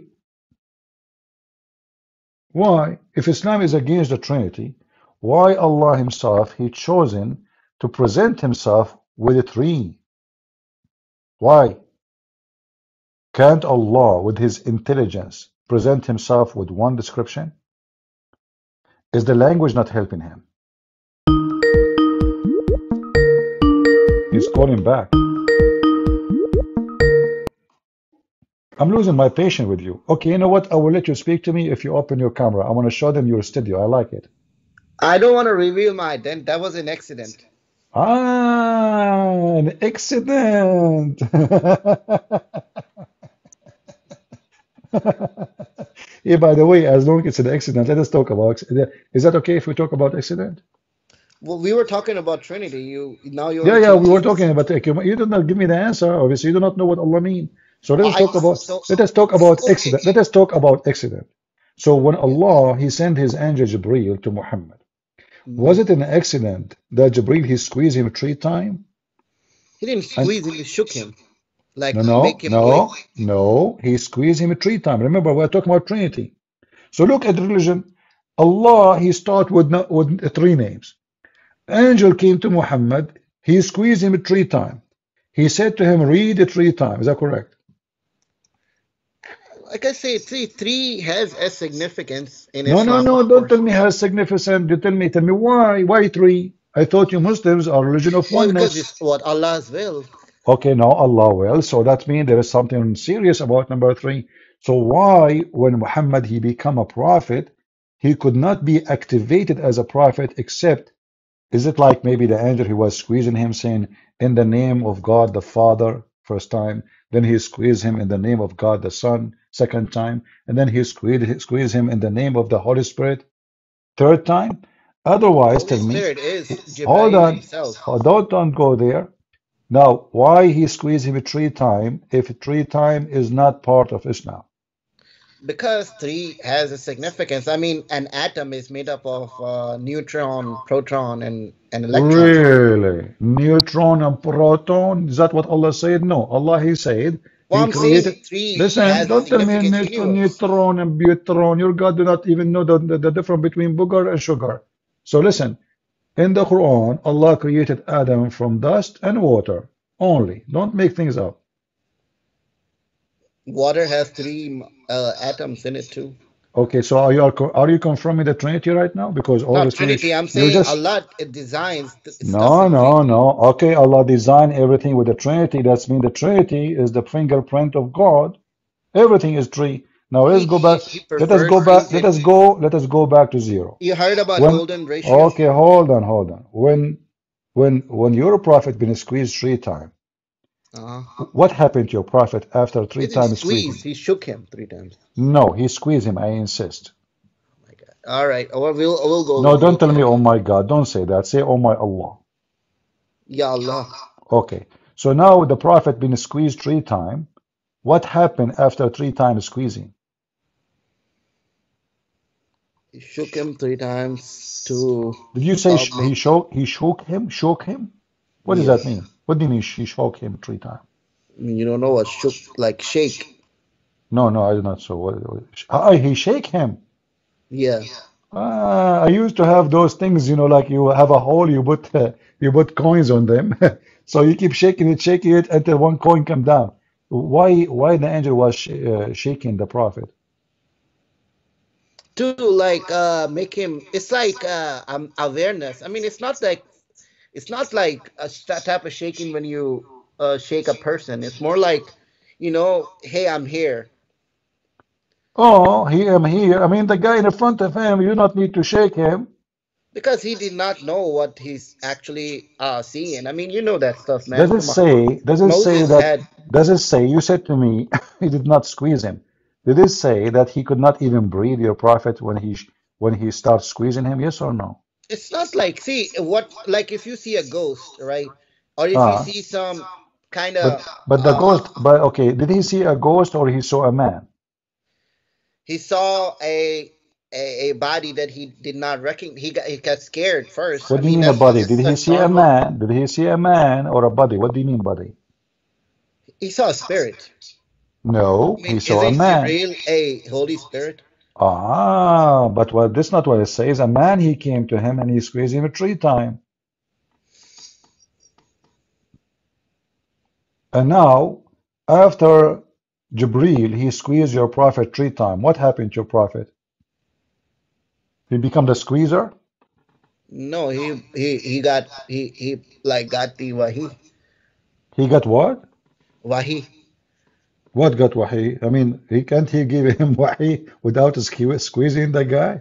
Why? If Islam is against the Trinity, why Allah Himself He chosen to present Himself with a three? Why? Can't Allah, with His intelligence, present Himself with one description? Is the language not helping Him? He's calling back. I'm losing my patience with you. Okay, you know what? I will let you speak to me if you open your camera. I want to show them your studio. I like it. I don't want to reveal my identity. That was an accident. Ah, an accident. Yeah, by the way, as long as it's an accident, let us talk about accident. Is that okay if we talk about accident? Well, we were talking about Trinity. You now you're Yeah, yeah, we were talking introducing. about accident. You did not give me the answer. Obviously, you do not know what Allah mean. So let us I talk about so let us talk about okay. accident. Let us talk about accident. So when Yeah. Allah He sent His angel Jibril to Muhammad, was Mhm. it an accident that Jibril He squeezed him three times? He didn't And squeeze him. He shook him, No, like no, make him awake. no, no. He squeezed him three times. Remember, we're talking about Trinity. So look at religion. Allah, He start with, no- with three names. Angel came to Muhammad. He squeezed him three times. He said to him, read it three times. Is that correct? Like I say, three three has a significance in No, no, Islam, no. of Don't tell course. me how significant. You tell me, tell me why. Why three? I thought you Muslims are religion of Well, because oneness. it's what Allah's will. Okay, now Allah will. So that means there is something serious about number three. So why, when Muhammad he become a prophet, he could not be activated as a prophet except is it like maybe the angel he was squeezing him, saying in the name of God the Father first time, then he squeezed him in the name of God the Son second time, and then he squeezed squeezed him in the name of the Holy Spirit third time? Otherwise, Holy tell me, Spirit is hold Jibreel on, himself. oh, don't don't go there. Now, why he squeezed him three time if three time is not part of Islam? because three has a significance. I mean, an atom is made up of uh, neutron, proton, and, and electron. Really? Neutron and proton? Is that what Allah said? No. Allah, He said... Well, I'm saying three Listen, has don't tell me neutron, neutron and butron. Your God do not even know the, the, the difference between booger and sugar. So listen, in the Quran, Allah created Adam from dust and water only. Don't make things up. Water has three uh, atoms in it too. Okay, so are you are you confirming the Trinity right now? Because all the Trinity, I'm saying just, Allah designs. No, no, no. Okay, Allah designed everything with the Trinity. That's mean the Trinity is the fingerprint of God. Everything is three. Now let's he, go back. Let us go back. Let us go. Let us go back to zero. You heard about when, golden ratio. Okay, hold on, hold on. When, when, when your prophet been squeezed three times. Uh, what happened to your prophet after three times squeeze? He shook him three times. No, he squeezed him. I insist. Oh my God! All right, we'll we'll go. No, don't tell me. Oh my God! Don't say that. Say, oh my Allah. Ya Allah. Okay. So now the prophet been squeezed three times. What happened after three times squeezing? He shook him three times. To did you say um, he shook? He shook him. Shook him. What does yes. that mean? What do you mean she shook him three times? You don't know what shook, like shake. No, no, I do not. So what? Ah, he shake him. Yeah. Ah, I used to have those things, you know, like you have a hole, you put uh, you put coins on them, so you keep shaking it, shaking it until one coin come down. Why? Why the angel was sh uh, shaking the prophet? To like uh, make him. It's like uh, um, awareness. I mean, it's not like. It's not like a type of shaking when you uh, shake a person. It's more like, you know, hey, I'm here. Oh, he, I'm here. I mean, the guy in front of him, you do not need to shake him. Because he did not know what he's actually uh, seeing. I mean, you know that stuff, man. Does it say, does it say that, does it say, you said to me, he did not squeeze him. Did it say that he could not even breathe, your prophet, when he, when he starts squeezing him? Yes or no? It's not like, see, what, like if you see a ghost, right? Or if ah, you see some kind of... But, but the uh, ghost, but okay, did he see a ghost or he saw a man? He saw a a, a body that he did not recognize. He got, he got scared first. What I do you mean, mean a body? Did he see normal. a man? Did he see a man or a body? What do you mean body? He saw a spirit. No, I mean, he saw a man. Is it a Holy Spirit? Ah, but what this is not what it says. A man he came to him and he squeezed him three times. And now, after Jibreel, he squeezed your prophet three times. What happened to your prophet? He become the squeezer? No, he he he got he he like got the wahi. He got what? Wahi. What got wahi? I mean, he can't he give him wahi without squeezing the guy?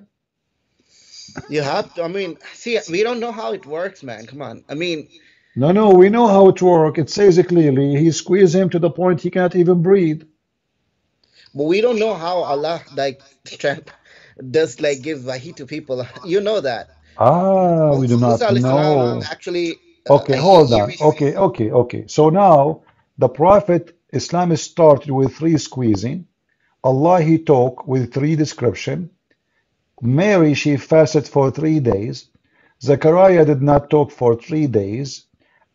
You have to. I mean, see, we don't know how it works, man. Come on. I mean, no, no, we know how it works. It says it clearly. He squeezed him to the point he can't even breathe. But we don't know how Allah like does like give wahi to people. You know that. Ah, we do not know. Actually, okay, hold on. Okay, okay, okay. So now the prophet. Islam started with three squeezing. Allah, he talked with three description. Mary, she fasted for three days. Zechariah did not talk for three days.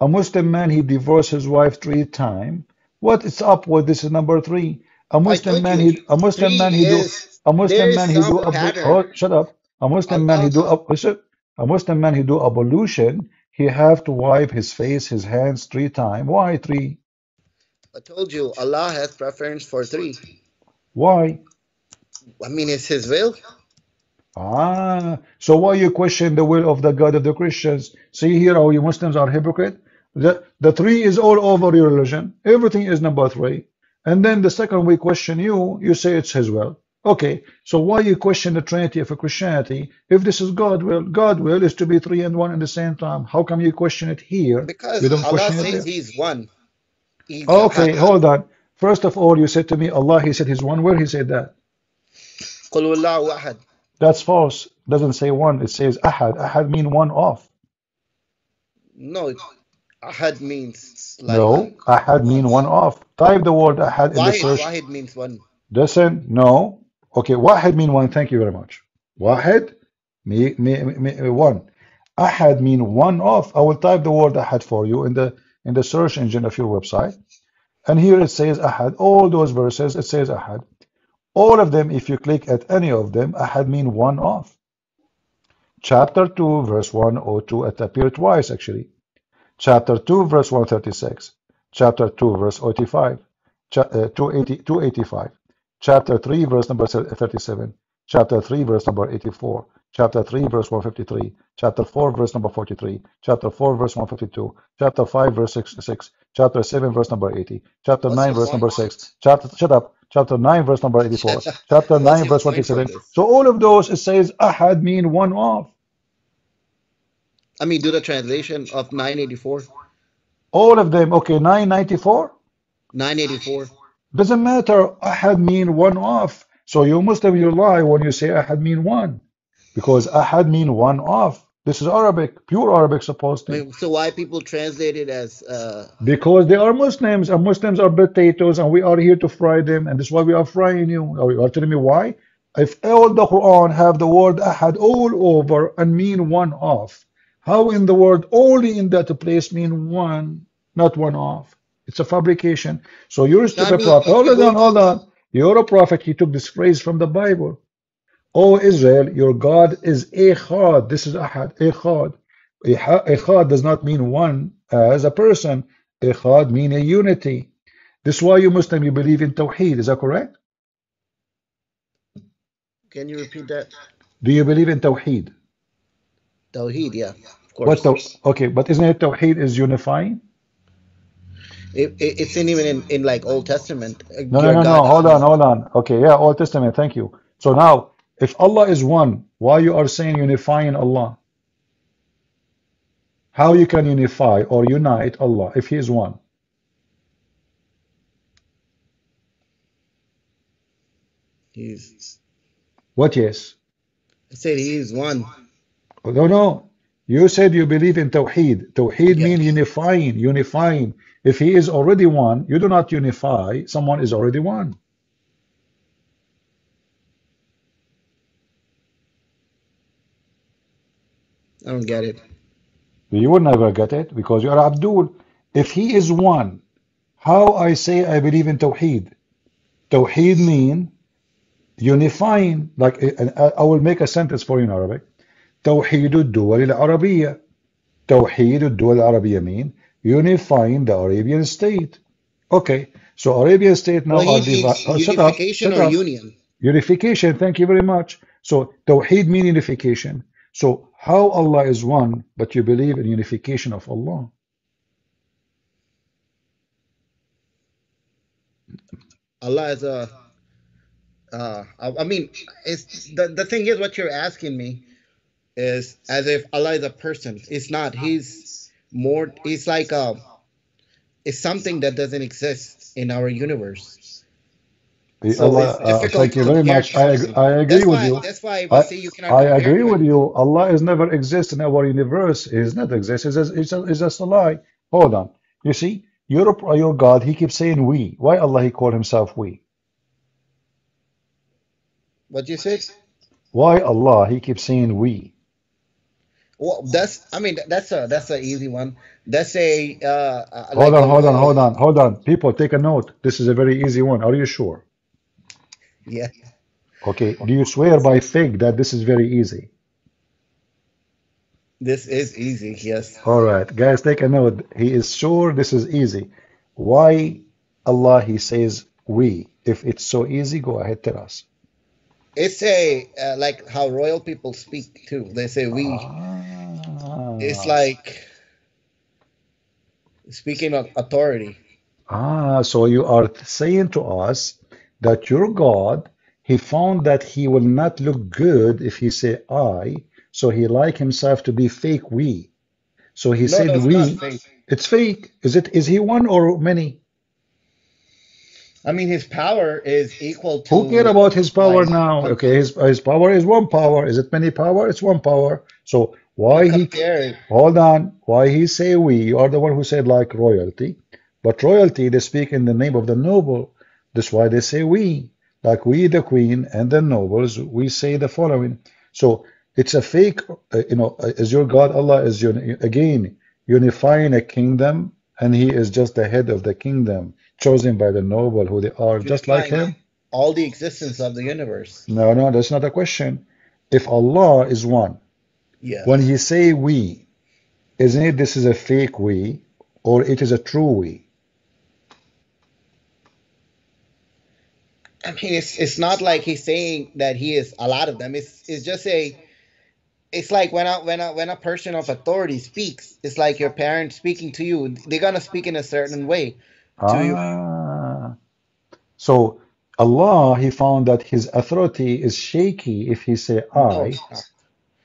A Muslim man, he divorced his wife three times. What is up with this number three? A Muslim man, he, a Muslim man, he do, a Muslim man, he do, oh, shut up. A Muslim man, he do, a Muslim man, he do ablution. He have to wipe his face, his hands three times. Why three? I told you, Allah has preference for three. Why? I mean, it's His will. Ah, so why you question the will of the God of the Christians? See here how you Muslims are hypocrite. The, the three is all over your religion. Everything is number three. And then the second we question you, you say it's His will. Okay, so why you question the Trinity of Christianity if this is God will? God will is to be three and one at the same time. How come you question it here? Because you don't Allah says He's one. He's okay, one. Hold on. First of all, you said to me, Allah, He said He's one. Where He said that? That's false. Doesn't say one. It says ahad. Ahad means one off. No, ahad means like no. Ahad means one off. Type the word ahad in the search. Wahid means one. Doesn't no. Okay, واحد mean one. Thank you very much. واحد me, me, me, one. Ahad mean one of. I will type the word ahad for you in the in the search engine of your website. And here it says ahad. All those verses, it says ahad. All of them, if you click at any of them, ahad mean one of. Chapter two, verse one oh two, it appears twice actually. Chapter two, verse one thirty-six. Chapter two, verse eighty-five. Ch uh, two eighty, two eighty-five. Chapter three, verse number thirty-seven. Chapter three, verse number eighty-four. Chapter three, verse one fifty-three. Chapter four, verse number forty-three. Chapter four, verse one fifty-two. Chapter five, verse sixty-six. Chapter seven, verse number eighty. Chapter What's nine, verse number six. Chapter, shut up. Chapter nine, verse number eighty-four. Chapter nine, verse twenty-seven. So all of those, it says ahad mean one of. I mean, do the translation of nine eighty-four. All of them, okay, nine ninety-four? nine eighty-four. Doesn't matter, ahad mean one off. So you Muslim, you lie when you say ahad mean one. Because ahad mean one off. This is Arabic, pure Arabic supposed to. Wait, so why people translate it as... Uh... Because they are Muslims, and Muslims are potatoes, and we are here to fry them, and that's why we are frying you. Are you telling me why? If all the Quran have the word ahad all over and mean one off, how in the world only in that place mean one, not one off? It's a fabrication. So you're still a prophet. Hold on, hold on. You're a prophet. He took this phrase from the Bible. Oh Israel, your God is Echad. This is Ahad. Echad. Echad does not mean one as a person. Echad mean a unity. This is why you Muslim, you believe in Tawheed. Is that correct? Can you repeat that? Do you believe in Tawheed? Tawheed, yeah, of course. What okay, but isn't it Tawheed is unifying? It, it, it's in even in, in like Old Testament. No, no, no, no, hold on, hold on. Okay, yeah, Old Testament, thank you. So now, if Allah is one, why you are saying unifying Allah? How you can unify or unite Allah if He is one? He's... What yes? I said He is one. No, no. You said you believe in Tawheed. Tawheed yeah. means unifying, unifying. If he is already one, you do not unify. Someone is already one. I don't get it. You will never get it because you are Abdul. If he is one, how I say I believe in Tawheed? Tawheed means unifying. Like I will make a sentence for you in Arabic. توحيد الدول العربية. توحيد الدول العربية mean unifying the Arabian state. Okay, so Arabian state now well, are oh, unification shut up, shut or up. union. Unification. Thank you very much. So توحيد mean unification. So how Allah is one, but you believe in unification of Allah? Allah is a. Uh, I mean, it's the the thing is what you're asking me. Is as if Allah is a person. It's not. He's more. It's like a. It's something that doesn't exist in our universe. So Allah, uh, thank you very much. I, I agree that's with why, you. That's why I, I say you cannot. I agree with you. Allah is never exist in our universe. He is not exist. It's just, it's, a, it's just a lie. Hold on. You see, Europe, your God. He keeps saying we. Why Allah? He called himself we. What you said? Why Allah? He keeps saying we. Well, that's, I mean, that's a, that's an easy one. That's a, uh, hold on, hold on, hold on, hold on. People, take a note. This is a very easy one. Are you sure? Yeah. Okay. Do you swear by fig that this is very easy? This is easy, yes. All right. Guys, take a note. He is sure this is easy. Why Allah, he says we? If it's so easy, go ahead, tell us. It's a uh, like how royal people speak too. They say we. Ah. It's like speaking of authority. Ah, so you are saying to us that your God, he found that he will not look good if he say I, so he like himself to be fake we. So he no, said no, it's we. Fake. It's fake. Is it? Is he one or many? I mean, his power is equal to... Who cares about his power like, now? Okay, his, his power is one power. Is it many power? It's one power. So why he... Compared. Hold on. Why he say we? You are the one who said like royalty. But royalty, they speak in the name of the noble. That's why they say we. like we, the queen and the nobles, we say the following. So it's a fake, uh, you know, as your God, Allah is, uni again, unifying a kingdom, and he is just the head of the kingdom, chosen by the noble, who they are, unifying just like him. All the existence of the universe. No, no, that's not a question. If Allah is one, yes. When he say we, isn't it this is a fake we, or it is a true we? I mean, it's, it's not like he's saying that he is a lot of them. It's, it's just a, it's like when a, when, a, when a person of authority speaks, it's like your parents speaking to you. They're going to speak in a certain way to ah. you. So Allah, he found that his authority is shaky if he say I. No,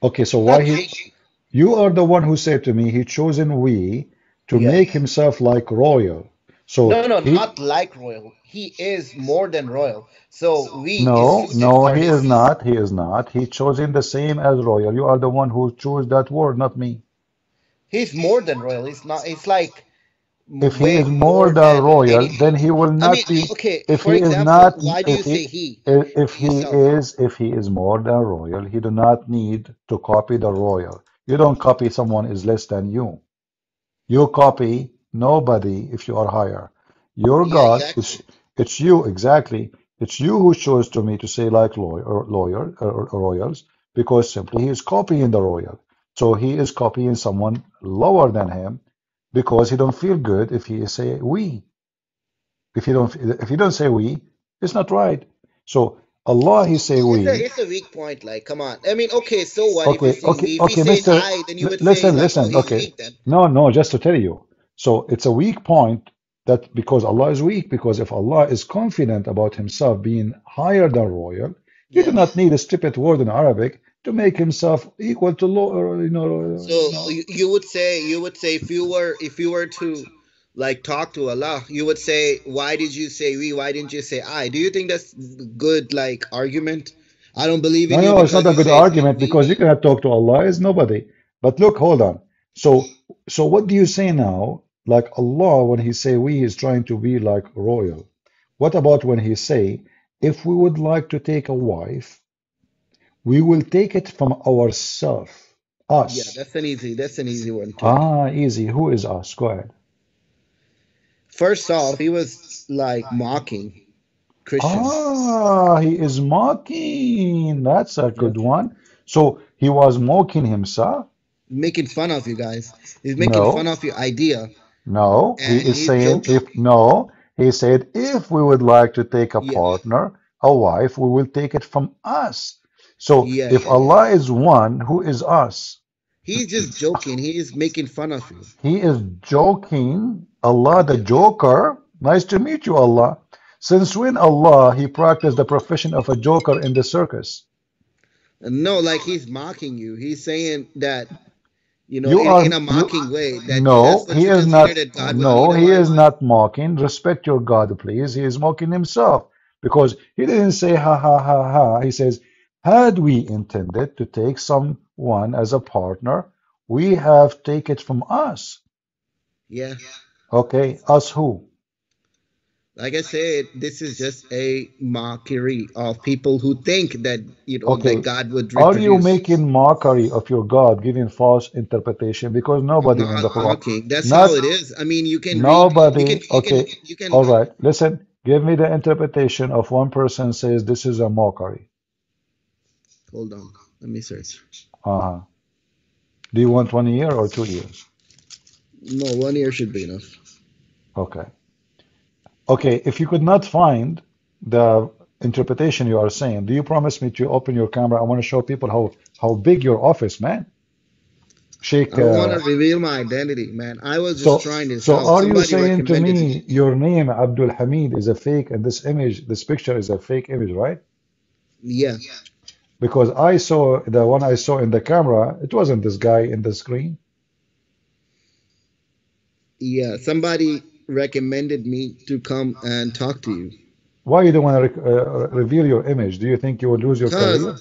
okay, so why he, shaky. You are the one who said to me, he chosen we to yes. make himself like royal. So no, no, he, not like royal. He is more than royal. So we. No, is no, he is not. He is not. He chosen the same as royal. You are the one who chose that word, not me. He's more than royal. It's not. It's like. If he is more than royal, then he will not I mean, be. Okay. If for he example, is not. Why do you say he? If, if he is, if he is more than royal, he do not need to copy the royal. You don't copy someone is less than you. You copy. Nobody, if you are higher, your yeah, God exactly. is it's you exactly. It's you who chose to me to say like lawyer, or lawyer, or, or royals, because simply he is copying the royal. So he is copying someone lower than him, because he don't feel good if he say we. If he don't, if he don't say we, it's not right. So Allah, he say it's we. A, it's a weak point. Like, come on. I mean, okay. So what? Okay, if okay, we, okay, if Mister I, then you would listen, say, listen. Like, okay. Weak, then. No, no. Just to tell you. So it's a weak point that because Allah is weak, because if Allah is confident about himself being higher than royal, you do not need a stupid word in Arabic to make himself equal to law. You know, so you, know. You, you would say, you would say, if you were, if you were to like talk to Allah, you would say, why did you say we? Why didn't you say I? Do you think that's good like argument? I don't believe in no, you. No, it's not a good argument we. Because you cannot talk to Allah as nobody. But look, hold on. So, so what do you say now? Like Allah, when he say we, is trying to be like royal. What about when he say, if we would like to take a wife, we will take it from ourselves, us. Yeah, that's an easy, that's an easy one. Too. Ah, easy. Who is us? Go ahead. First off, he was like mocking Christians. Ah, he is mocking. That's a good one. So he was mocking himself. Making fun of you guys. He's making no. fun of your idea. No, and he is saying joking. if no, he said if we would like to take a yeah. partner, a wife, we will take it from us. So yeah, if yeah, Allah yeah. is one, who is us? He's just joking. He is making fun of you. He is joking. Allah the joker. Nice to meet you, Allah. Since when Allah he practiced the profession of a joker in the circus? No, like he's mocking you. He's saying that You know, you in, are, in a mocking you, way. That no, he is not. No, he is not mocking. Respect your God, please. He is mocking himself because he didn't say ha ha ha ha. He says, had we intended to take someone as a partner, we have taken it from us. Yeah. Okay, us who? Like I said, this is just a mockery of people who think that you know okay. that God would reproduce. Are you making mockery of your God, giving false interpretation? Because nobody in the Quran. Okay, that's not, how it is. I mean, you can nobody. Read, you can, you okay, can, you can, all right. Listen, give me the interpretation of one person says this is a mockery. Hold on, let me search. Uh huh. Do you want one year or two years? No, one year should be enough. Okay. Okay, if you could not find the interpretation you are saying, do you promise me to open your camera? I want to show people how, how big your office, man. Sheikh, I uh, want to reveal my identity, man. I was just so, trying to. So are you saying to me it. your name, Abdul Hamid, is a fake and this image, this picture is a fake image, right? Yeah. Because I saw, the one I saw in the camera, it wasn't this guy in the screen. Yeah, somebody recommended me to come and talk to you. Why you don't want to re uh, reveal your image? Do you think you would lose your career?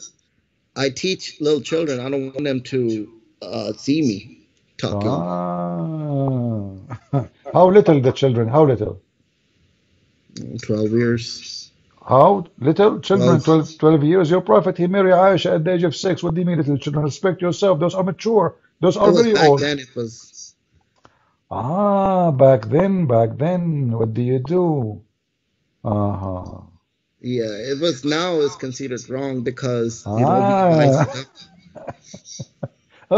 I teach little children. I don't want them to uh, see me talking. Ah. How little the children? How little? twelve years. How little children, twelve, twelve years, your prophet, he married Aisha at the age of six. What do you mean, little children? Respect yourself. Those are mature. Those are very old. Then it was... Ah, back then, back then, what do you do? Uh-huh. Yeah, it was now is considered wrong because, you ah. know,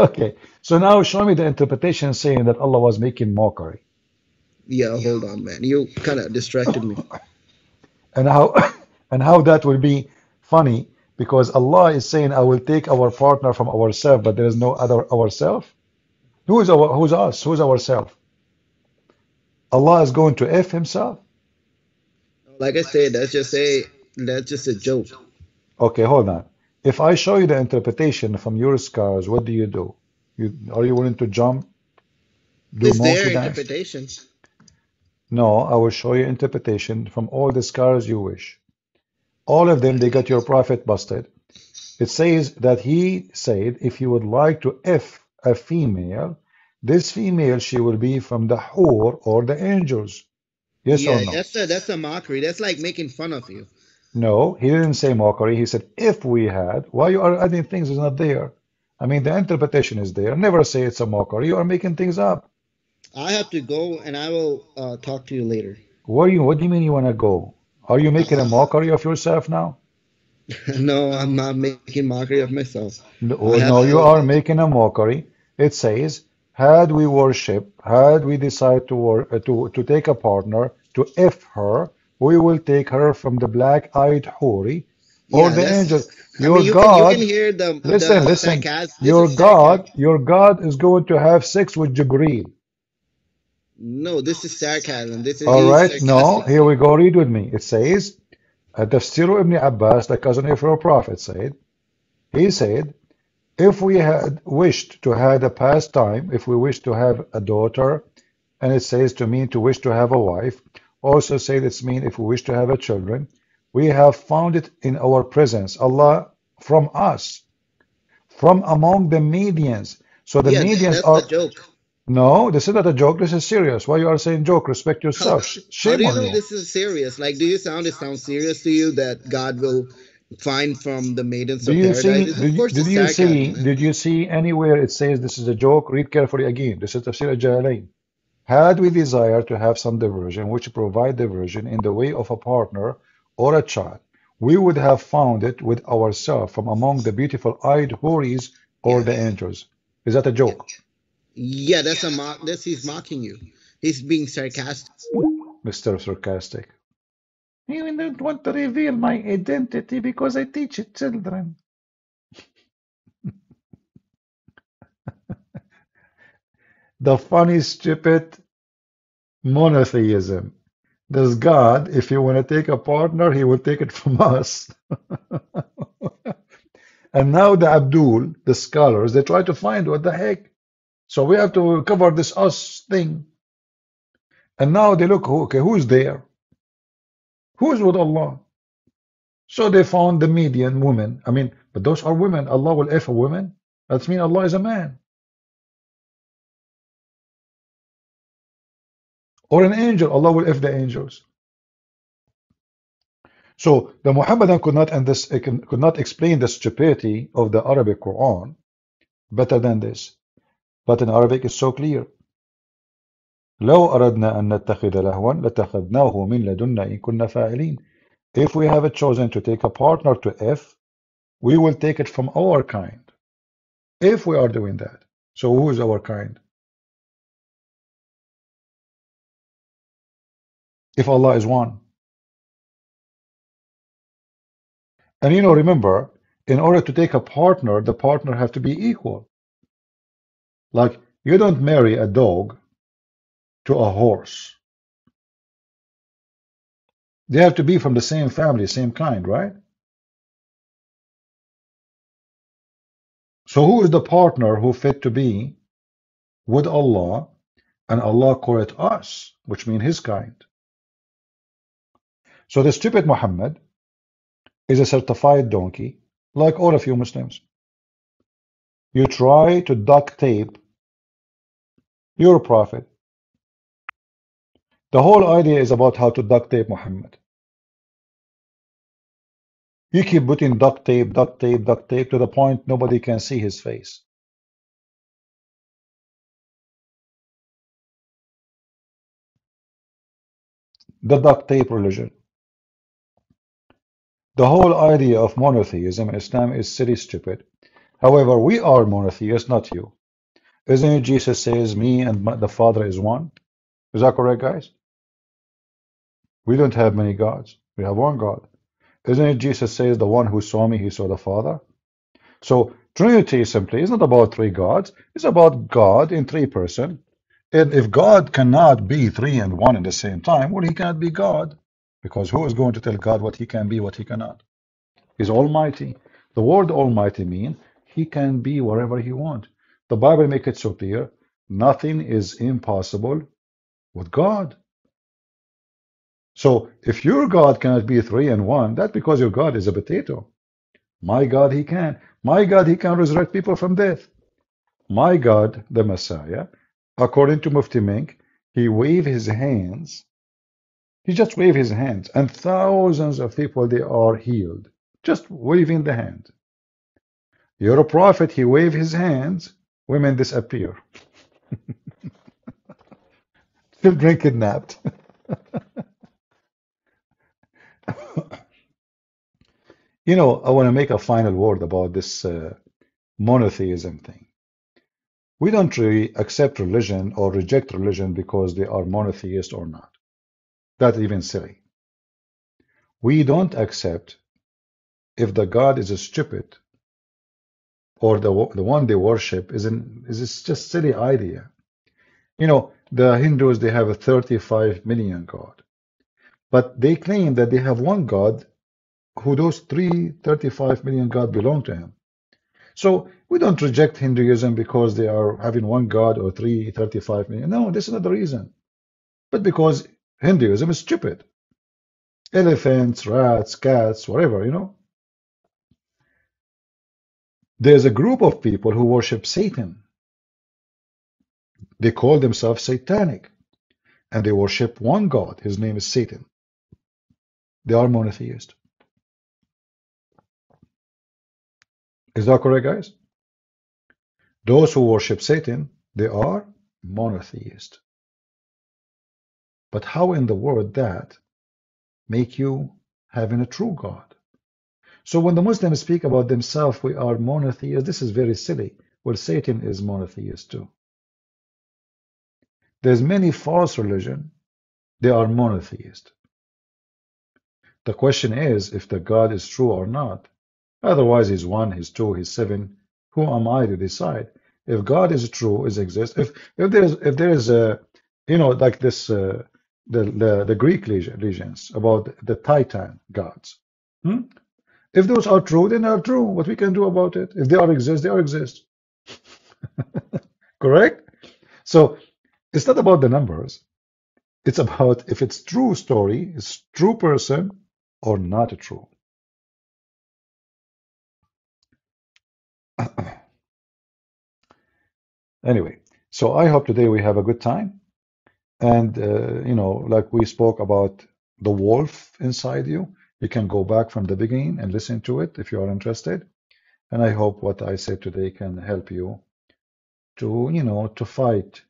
okay, so now show me the interpretation saying that Allah was making mockery. Yeah, hold on, man. You kind of distracted me. And how and how that will be funny, because Allah is saying, I will take our partner from ourselves, but there is no other ourself. Who is our, who's us? Who's ourself? Allah is going to F himself? Like I said, that's just a that's just a joke. Okay, hold on. If I show you the interpretation from your scars, what do you do? You are you willing to jump? Do it's their interpretation. No, I will show you interpretation from all the scars you wish. All of them, they got your prophet busted. It says that he said, if you would like to F a female, this female, she will be from the whore or the angels. Yes yeah, or no? That's a, that's a mockery. That's like making fun of you. No, he didn't say mockery. He said, if we had, why you are adding things is not there? I mean, the interpretation is there. Never say it's a mockery. You are making things up. I have to go, and I will uh, talk to you later. What do you? What do you mean you want to go? Are you making a mockery of yourself now? No, I'm not making mockery of myself. No, no you are making a mockery. It says, had we worship, had we decide to work, uh, to to take a partner to F her, we will take her from the black-eyed houri or yeah, the angels. Your I mean, you God, can, you can hear the listen, the listen. Your God, sarcasm. Your God is going to have sex with Jibreel. No, this is sarcasm. This is all right. Sarcastic. No, here we go. Read with me. It says, Tafsir ibn Abbas, the cousin of our prophet, said, he said, if we had wished to have a pastime, if we wished to have a daughter, and it says to mean to wish to have a wife, also say this mean if we wish to have a children, we have found it in our presence, Allah from us, from among the Medians. So the yeah, Medians that's are. The joke. No, this is not a joke. This is serious. Why you are saying joke? Respect yourself. Shame how do you on know you. This is serious? Like, do you sound it sounds serious to you that God will find from the maidens do of you paradise? See, did you, did you see? Did you see anywhere it says this is a joke? Read carefully again. This is Tafsir al-Jalalayn. Had we desire to have some diversion, which provide diversion in the way of a partner or a child, we would have found it with ourselves from among the beautiful-eyed houris or yeah. the angels. Is that a joke? Yeah. Yeah, that's a mock. That's he's mocking you. He's being sarcastic. Mister Sarcastic. You don't want to reveal my identity because I teach it children. The funny, stupid monotheism. There's God. If you want to take a partner, he will take it from us. And now the Abdul, the scholars, they try to find what the heck. So we have to cover this us thing. And now they look, okay, who's there? Who's with Allah? So they found the median woman. I mean, but those are women. Allah will F a woman. That means Allah is a man. Or an angel. Allah will F the angels. So the Muhammadan could not, and this, could not explain the stupidity of the Arabic Quran better than this. But in Arabic it's so clear. If we have chosen to take a partner to F, we will take it from our kind. If we are doing that. So who is our kind? If Allah is one. And you know, remember, in order to take a partner, the partner have to be equal. Like, you don't marry a dog to a horse. They have to be from the same family, same kind, right? So who is the partner who fit to be with Allah, and Allah call it us, which means his kind? So the stupid Muhammad is a certified donkey, like all of you Muslims. You try to duct tape your prophet. The whole idea is about how to duct tape Muhammad. You keep putting duct tape, duct tape, duct tape to the point nobody can see his face. The duct tape religion. The whole idea of monotheism in Islam is silly stupid. However, we are monotheists, not you. Isn't it Jesus says me and my, the Father is one? Is that correct, guys? We don't have many gods. We have one God. Isn't it Jesus says the one who saw me, he saw the Father? So Trinity simply is not about three gods. It's about God in three persons. And if God cannot be three and one at the same time, well, he cannot be God. Because who is going to tell God what he can be, what he cannot? He's almighty. The word almighty means he can be wherever he wants. The Bible makes it so clear, nothing is impossible with God. So if your God cannot be three and one, that's because your God is a potato. My God, he can. My God, he can resurrect people from death. My God, the Messiah, according to Mufti Mink, he waved his hands. He just waved his hands, and thousands of people, they are healed. Just waving the hand. You're a prophet, he waved his hands, women disappear. Children kidnapped. You know, I want to make a final word about this uh, monotheism thing. We don't really accept religion or reject religion because they are monotheist or not. That's even silly. We don't accept if the God is a stupid or the, the one they worship is, an, is it's just silly idea. You know, the Hindus, they have a thirty-five million God. But they claim that they have one God who those three thirty-five million God belong to him. So we don't reject Hinduism because they are having one God or three thirty-five million. No, this is not the reason. But because Hinduism is stupid. Elephants, rats, cats, whatever, you know. There's a group of people who worship Satan. They call themselves satanic. And they worship one God. His name is Satan. They are monotheist. Is that correct, guys? Those who worship Satan, they are monotheist. But how in the world that make you having a true God? So when the Muslims speak about themselves, we are monotheists, this is very silly. Well, Satan is monotheist too. There's many false religion, they are monotheist. The question is if the God is true or not. Otherwise, he's one, he's two, he's seven. Who am I to decide? If God is true, is exists. If if there is if there is a you know like this. Uh, The, the, the Greek legends about the Titan gods. Hmm? If those are true, then they are true. What we can do about it? If they are exist, they are exist. Correct? So it's not about the numbers. It's about if it's true story, it's true person or not true. Anyway, so I hope today we have a good time. And, uh, you know, like we spoke about the wolf inside you, you can go back from the beginning and listen to it if you are interested. And I hope what I said today can help you to, you know, to fight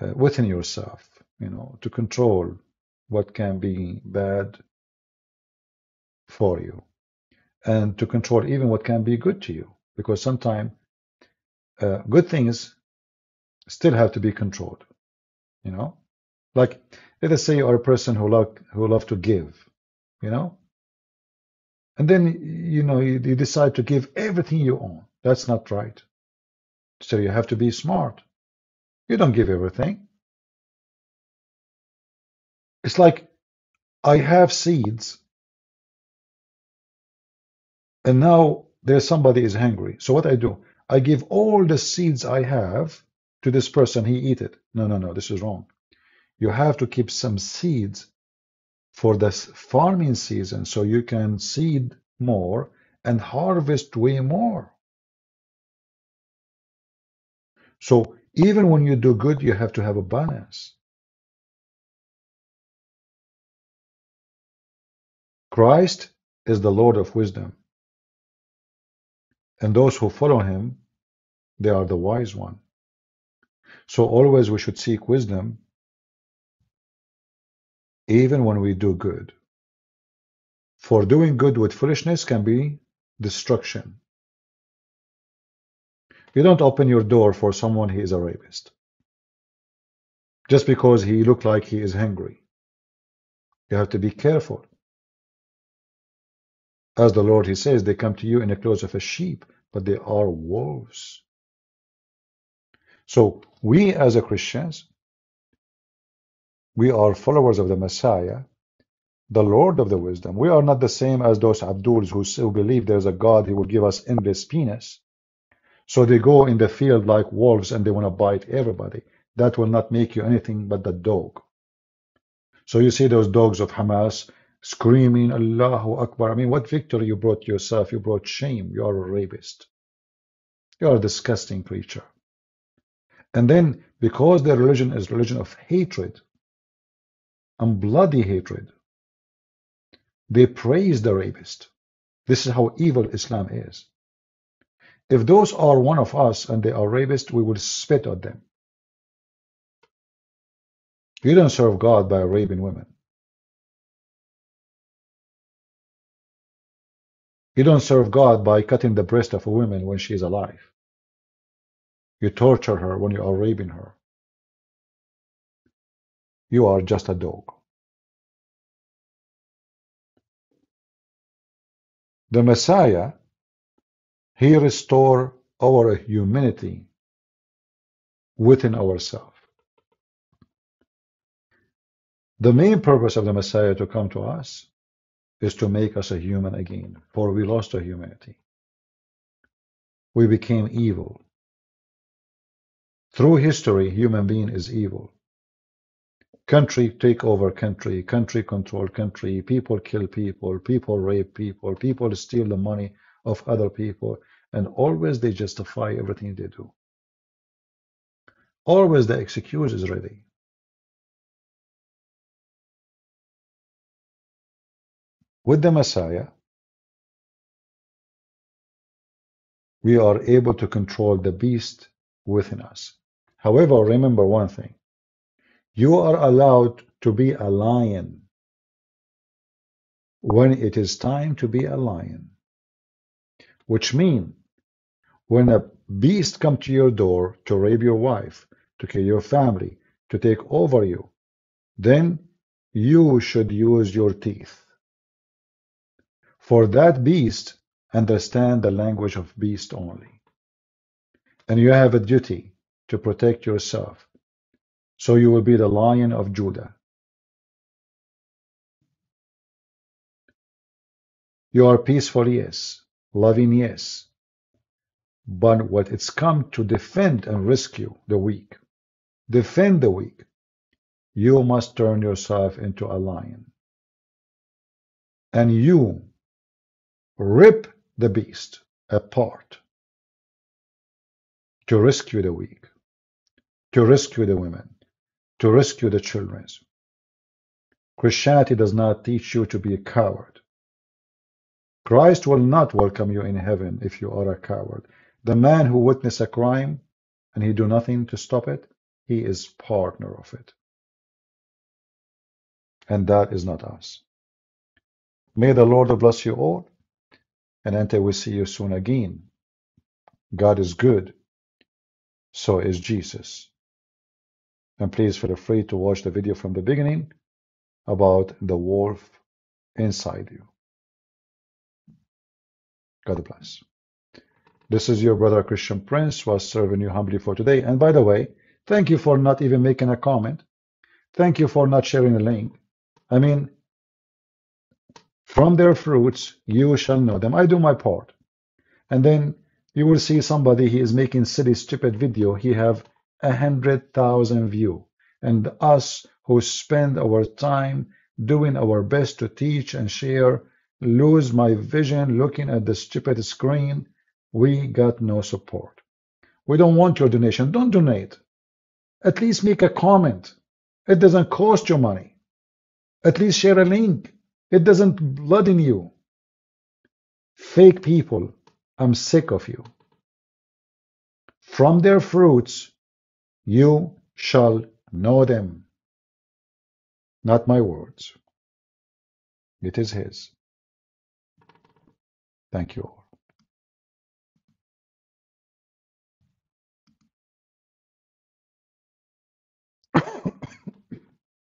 uh, within yourself, you know, to control what can be bad for you and to control even what can be good to you. Because sometimes uh, good things still have to be controlled. You know, like let us say you are a person who love who love to give, you know, and then you know you, you decide to give everything you own. That's not right. So you have to be smart. You don't give everything. It's like I have seeds, and now there's somebody is hungry. So what I do? I give all the seeds I have to this person, he eat it. No, no, no, this is wrong. You have to keep some seeds for this farming season so you can seed more and harvest way more. So even when you do good, you have to have a balance. Christ is the Lord of wisdom, and those who follow him, they are the wise one. So always we should seek wisdom, even when we do good. For doing good with foolishness can be destruction. You don't open your door for someone who is a rapist, just because he looks like he is hungry. You have to be careful. As the Lord, he says, they come to you in the clothes of a sheep, but they are wolves. So we as a Christians, we are followers of the Messiah, the Lord of the wisdom. We are not the same as those Abduls who still believe there's a God who will give us endless penis. So they go in the field like wolves and they want to bite everybody. That will not make you anything but the dog. So you see those dogs of Hamas screaming, Allahu Akbar. I mean, what victory you brought yourself? You brought shame. You are a rapist. You are a disgusting creature. And then, because their religion is religion of hatred and bloody hatred, they praise the rapist. This is how evil Islam is. If those are one of us and they are rapists, we will spit at them. You don't serve God by raping women. You don't serve God by cutting the breast of a woman when she is alive. You torture her when you are raping her. You are just a dog. The Messiah, he restores our humanity within ourselves. The main purpose of the Messiah to come to us is to make us a human again, for we lost our humanity. We became evil. Through history, human being is evil. Country take over country, country control country, people kill people, people rape people, people steal the money of other people, and always they justify everything they do. Always the excuse is ready. With the Messiah, we are able to control the beast within us. However, remember one thing. You are allowed to be a lion when it is time to be a lion, which means when a beast comes to your door to rape your wife, to kill your family, to take over you, then you should use your teeth. For that beast, understand the language of beast only. And you have a duty to protect yourself. So you will be the Lion of Judah. You are peaceful, yes. Loving, yes. But what it's come to defend and rescue the weak, defend the weak, you must turn yourself into a lion. And you rip the beast apart to rescue the weak, to rescue the women, to rescue the children. Christianity does not teach you to be a coward. Christ will not welcome you in heaven if you are a coward. The man who witnessed a crime and he do nothing to stop it, he is partner of it. And that is not us. May the Lord bless you all, and until we see you soon again, God is good, so is Jesus. And please feel free to watch the video from the beginning about the wolf inside you. God bless. This is your brother Christian Prince, who was serving you humbly for today. And by the way, thank you for not even making a comment. Thank you for not sharing the link. I mean, from their fruits you shall know them. I do my part. And then you will see somebody, he is making silly, stupid video. He have a hundred thousand view, and us who spend our time doing our best to teach and share lose my vision looking at the stupid screen. We got no support. We don't want your donation. Don't donate. At least make a comment. It doesn't cost you money. At least share a link. It doesn't burden you. Fake people, I'm sick of you. From their fruits you shall know them. Not my words. It is his. Thank you all.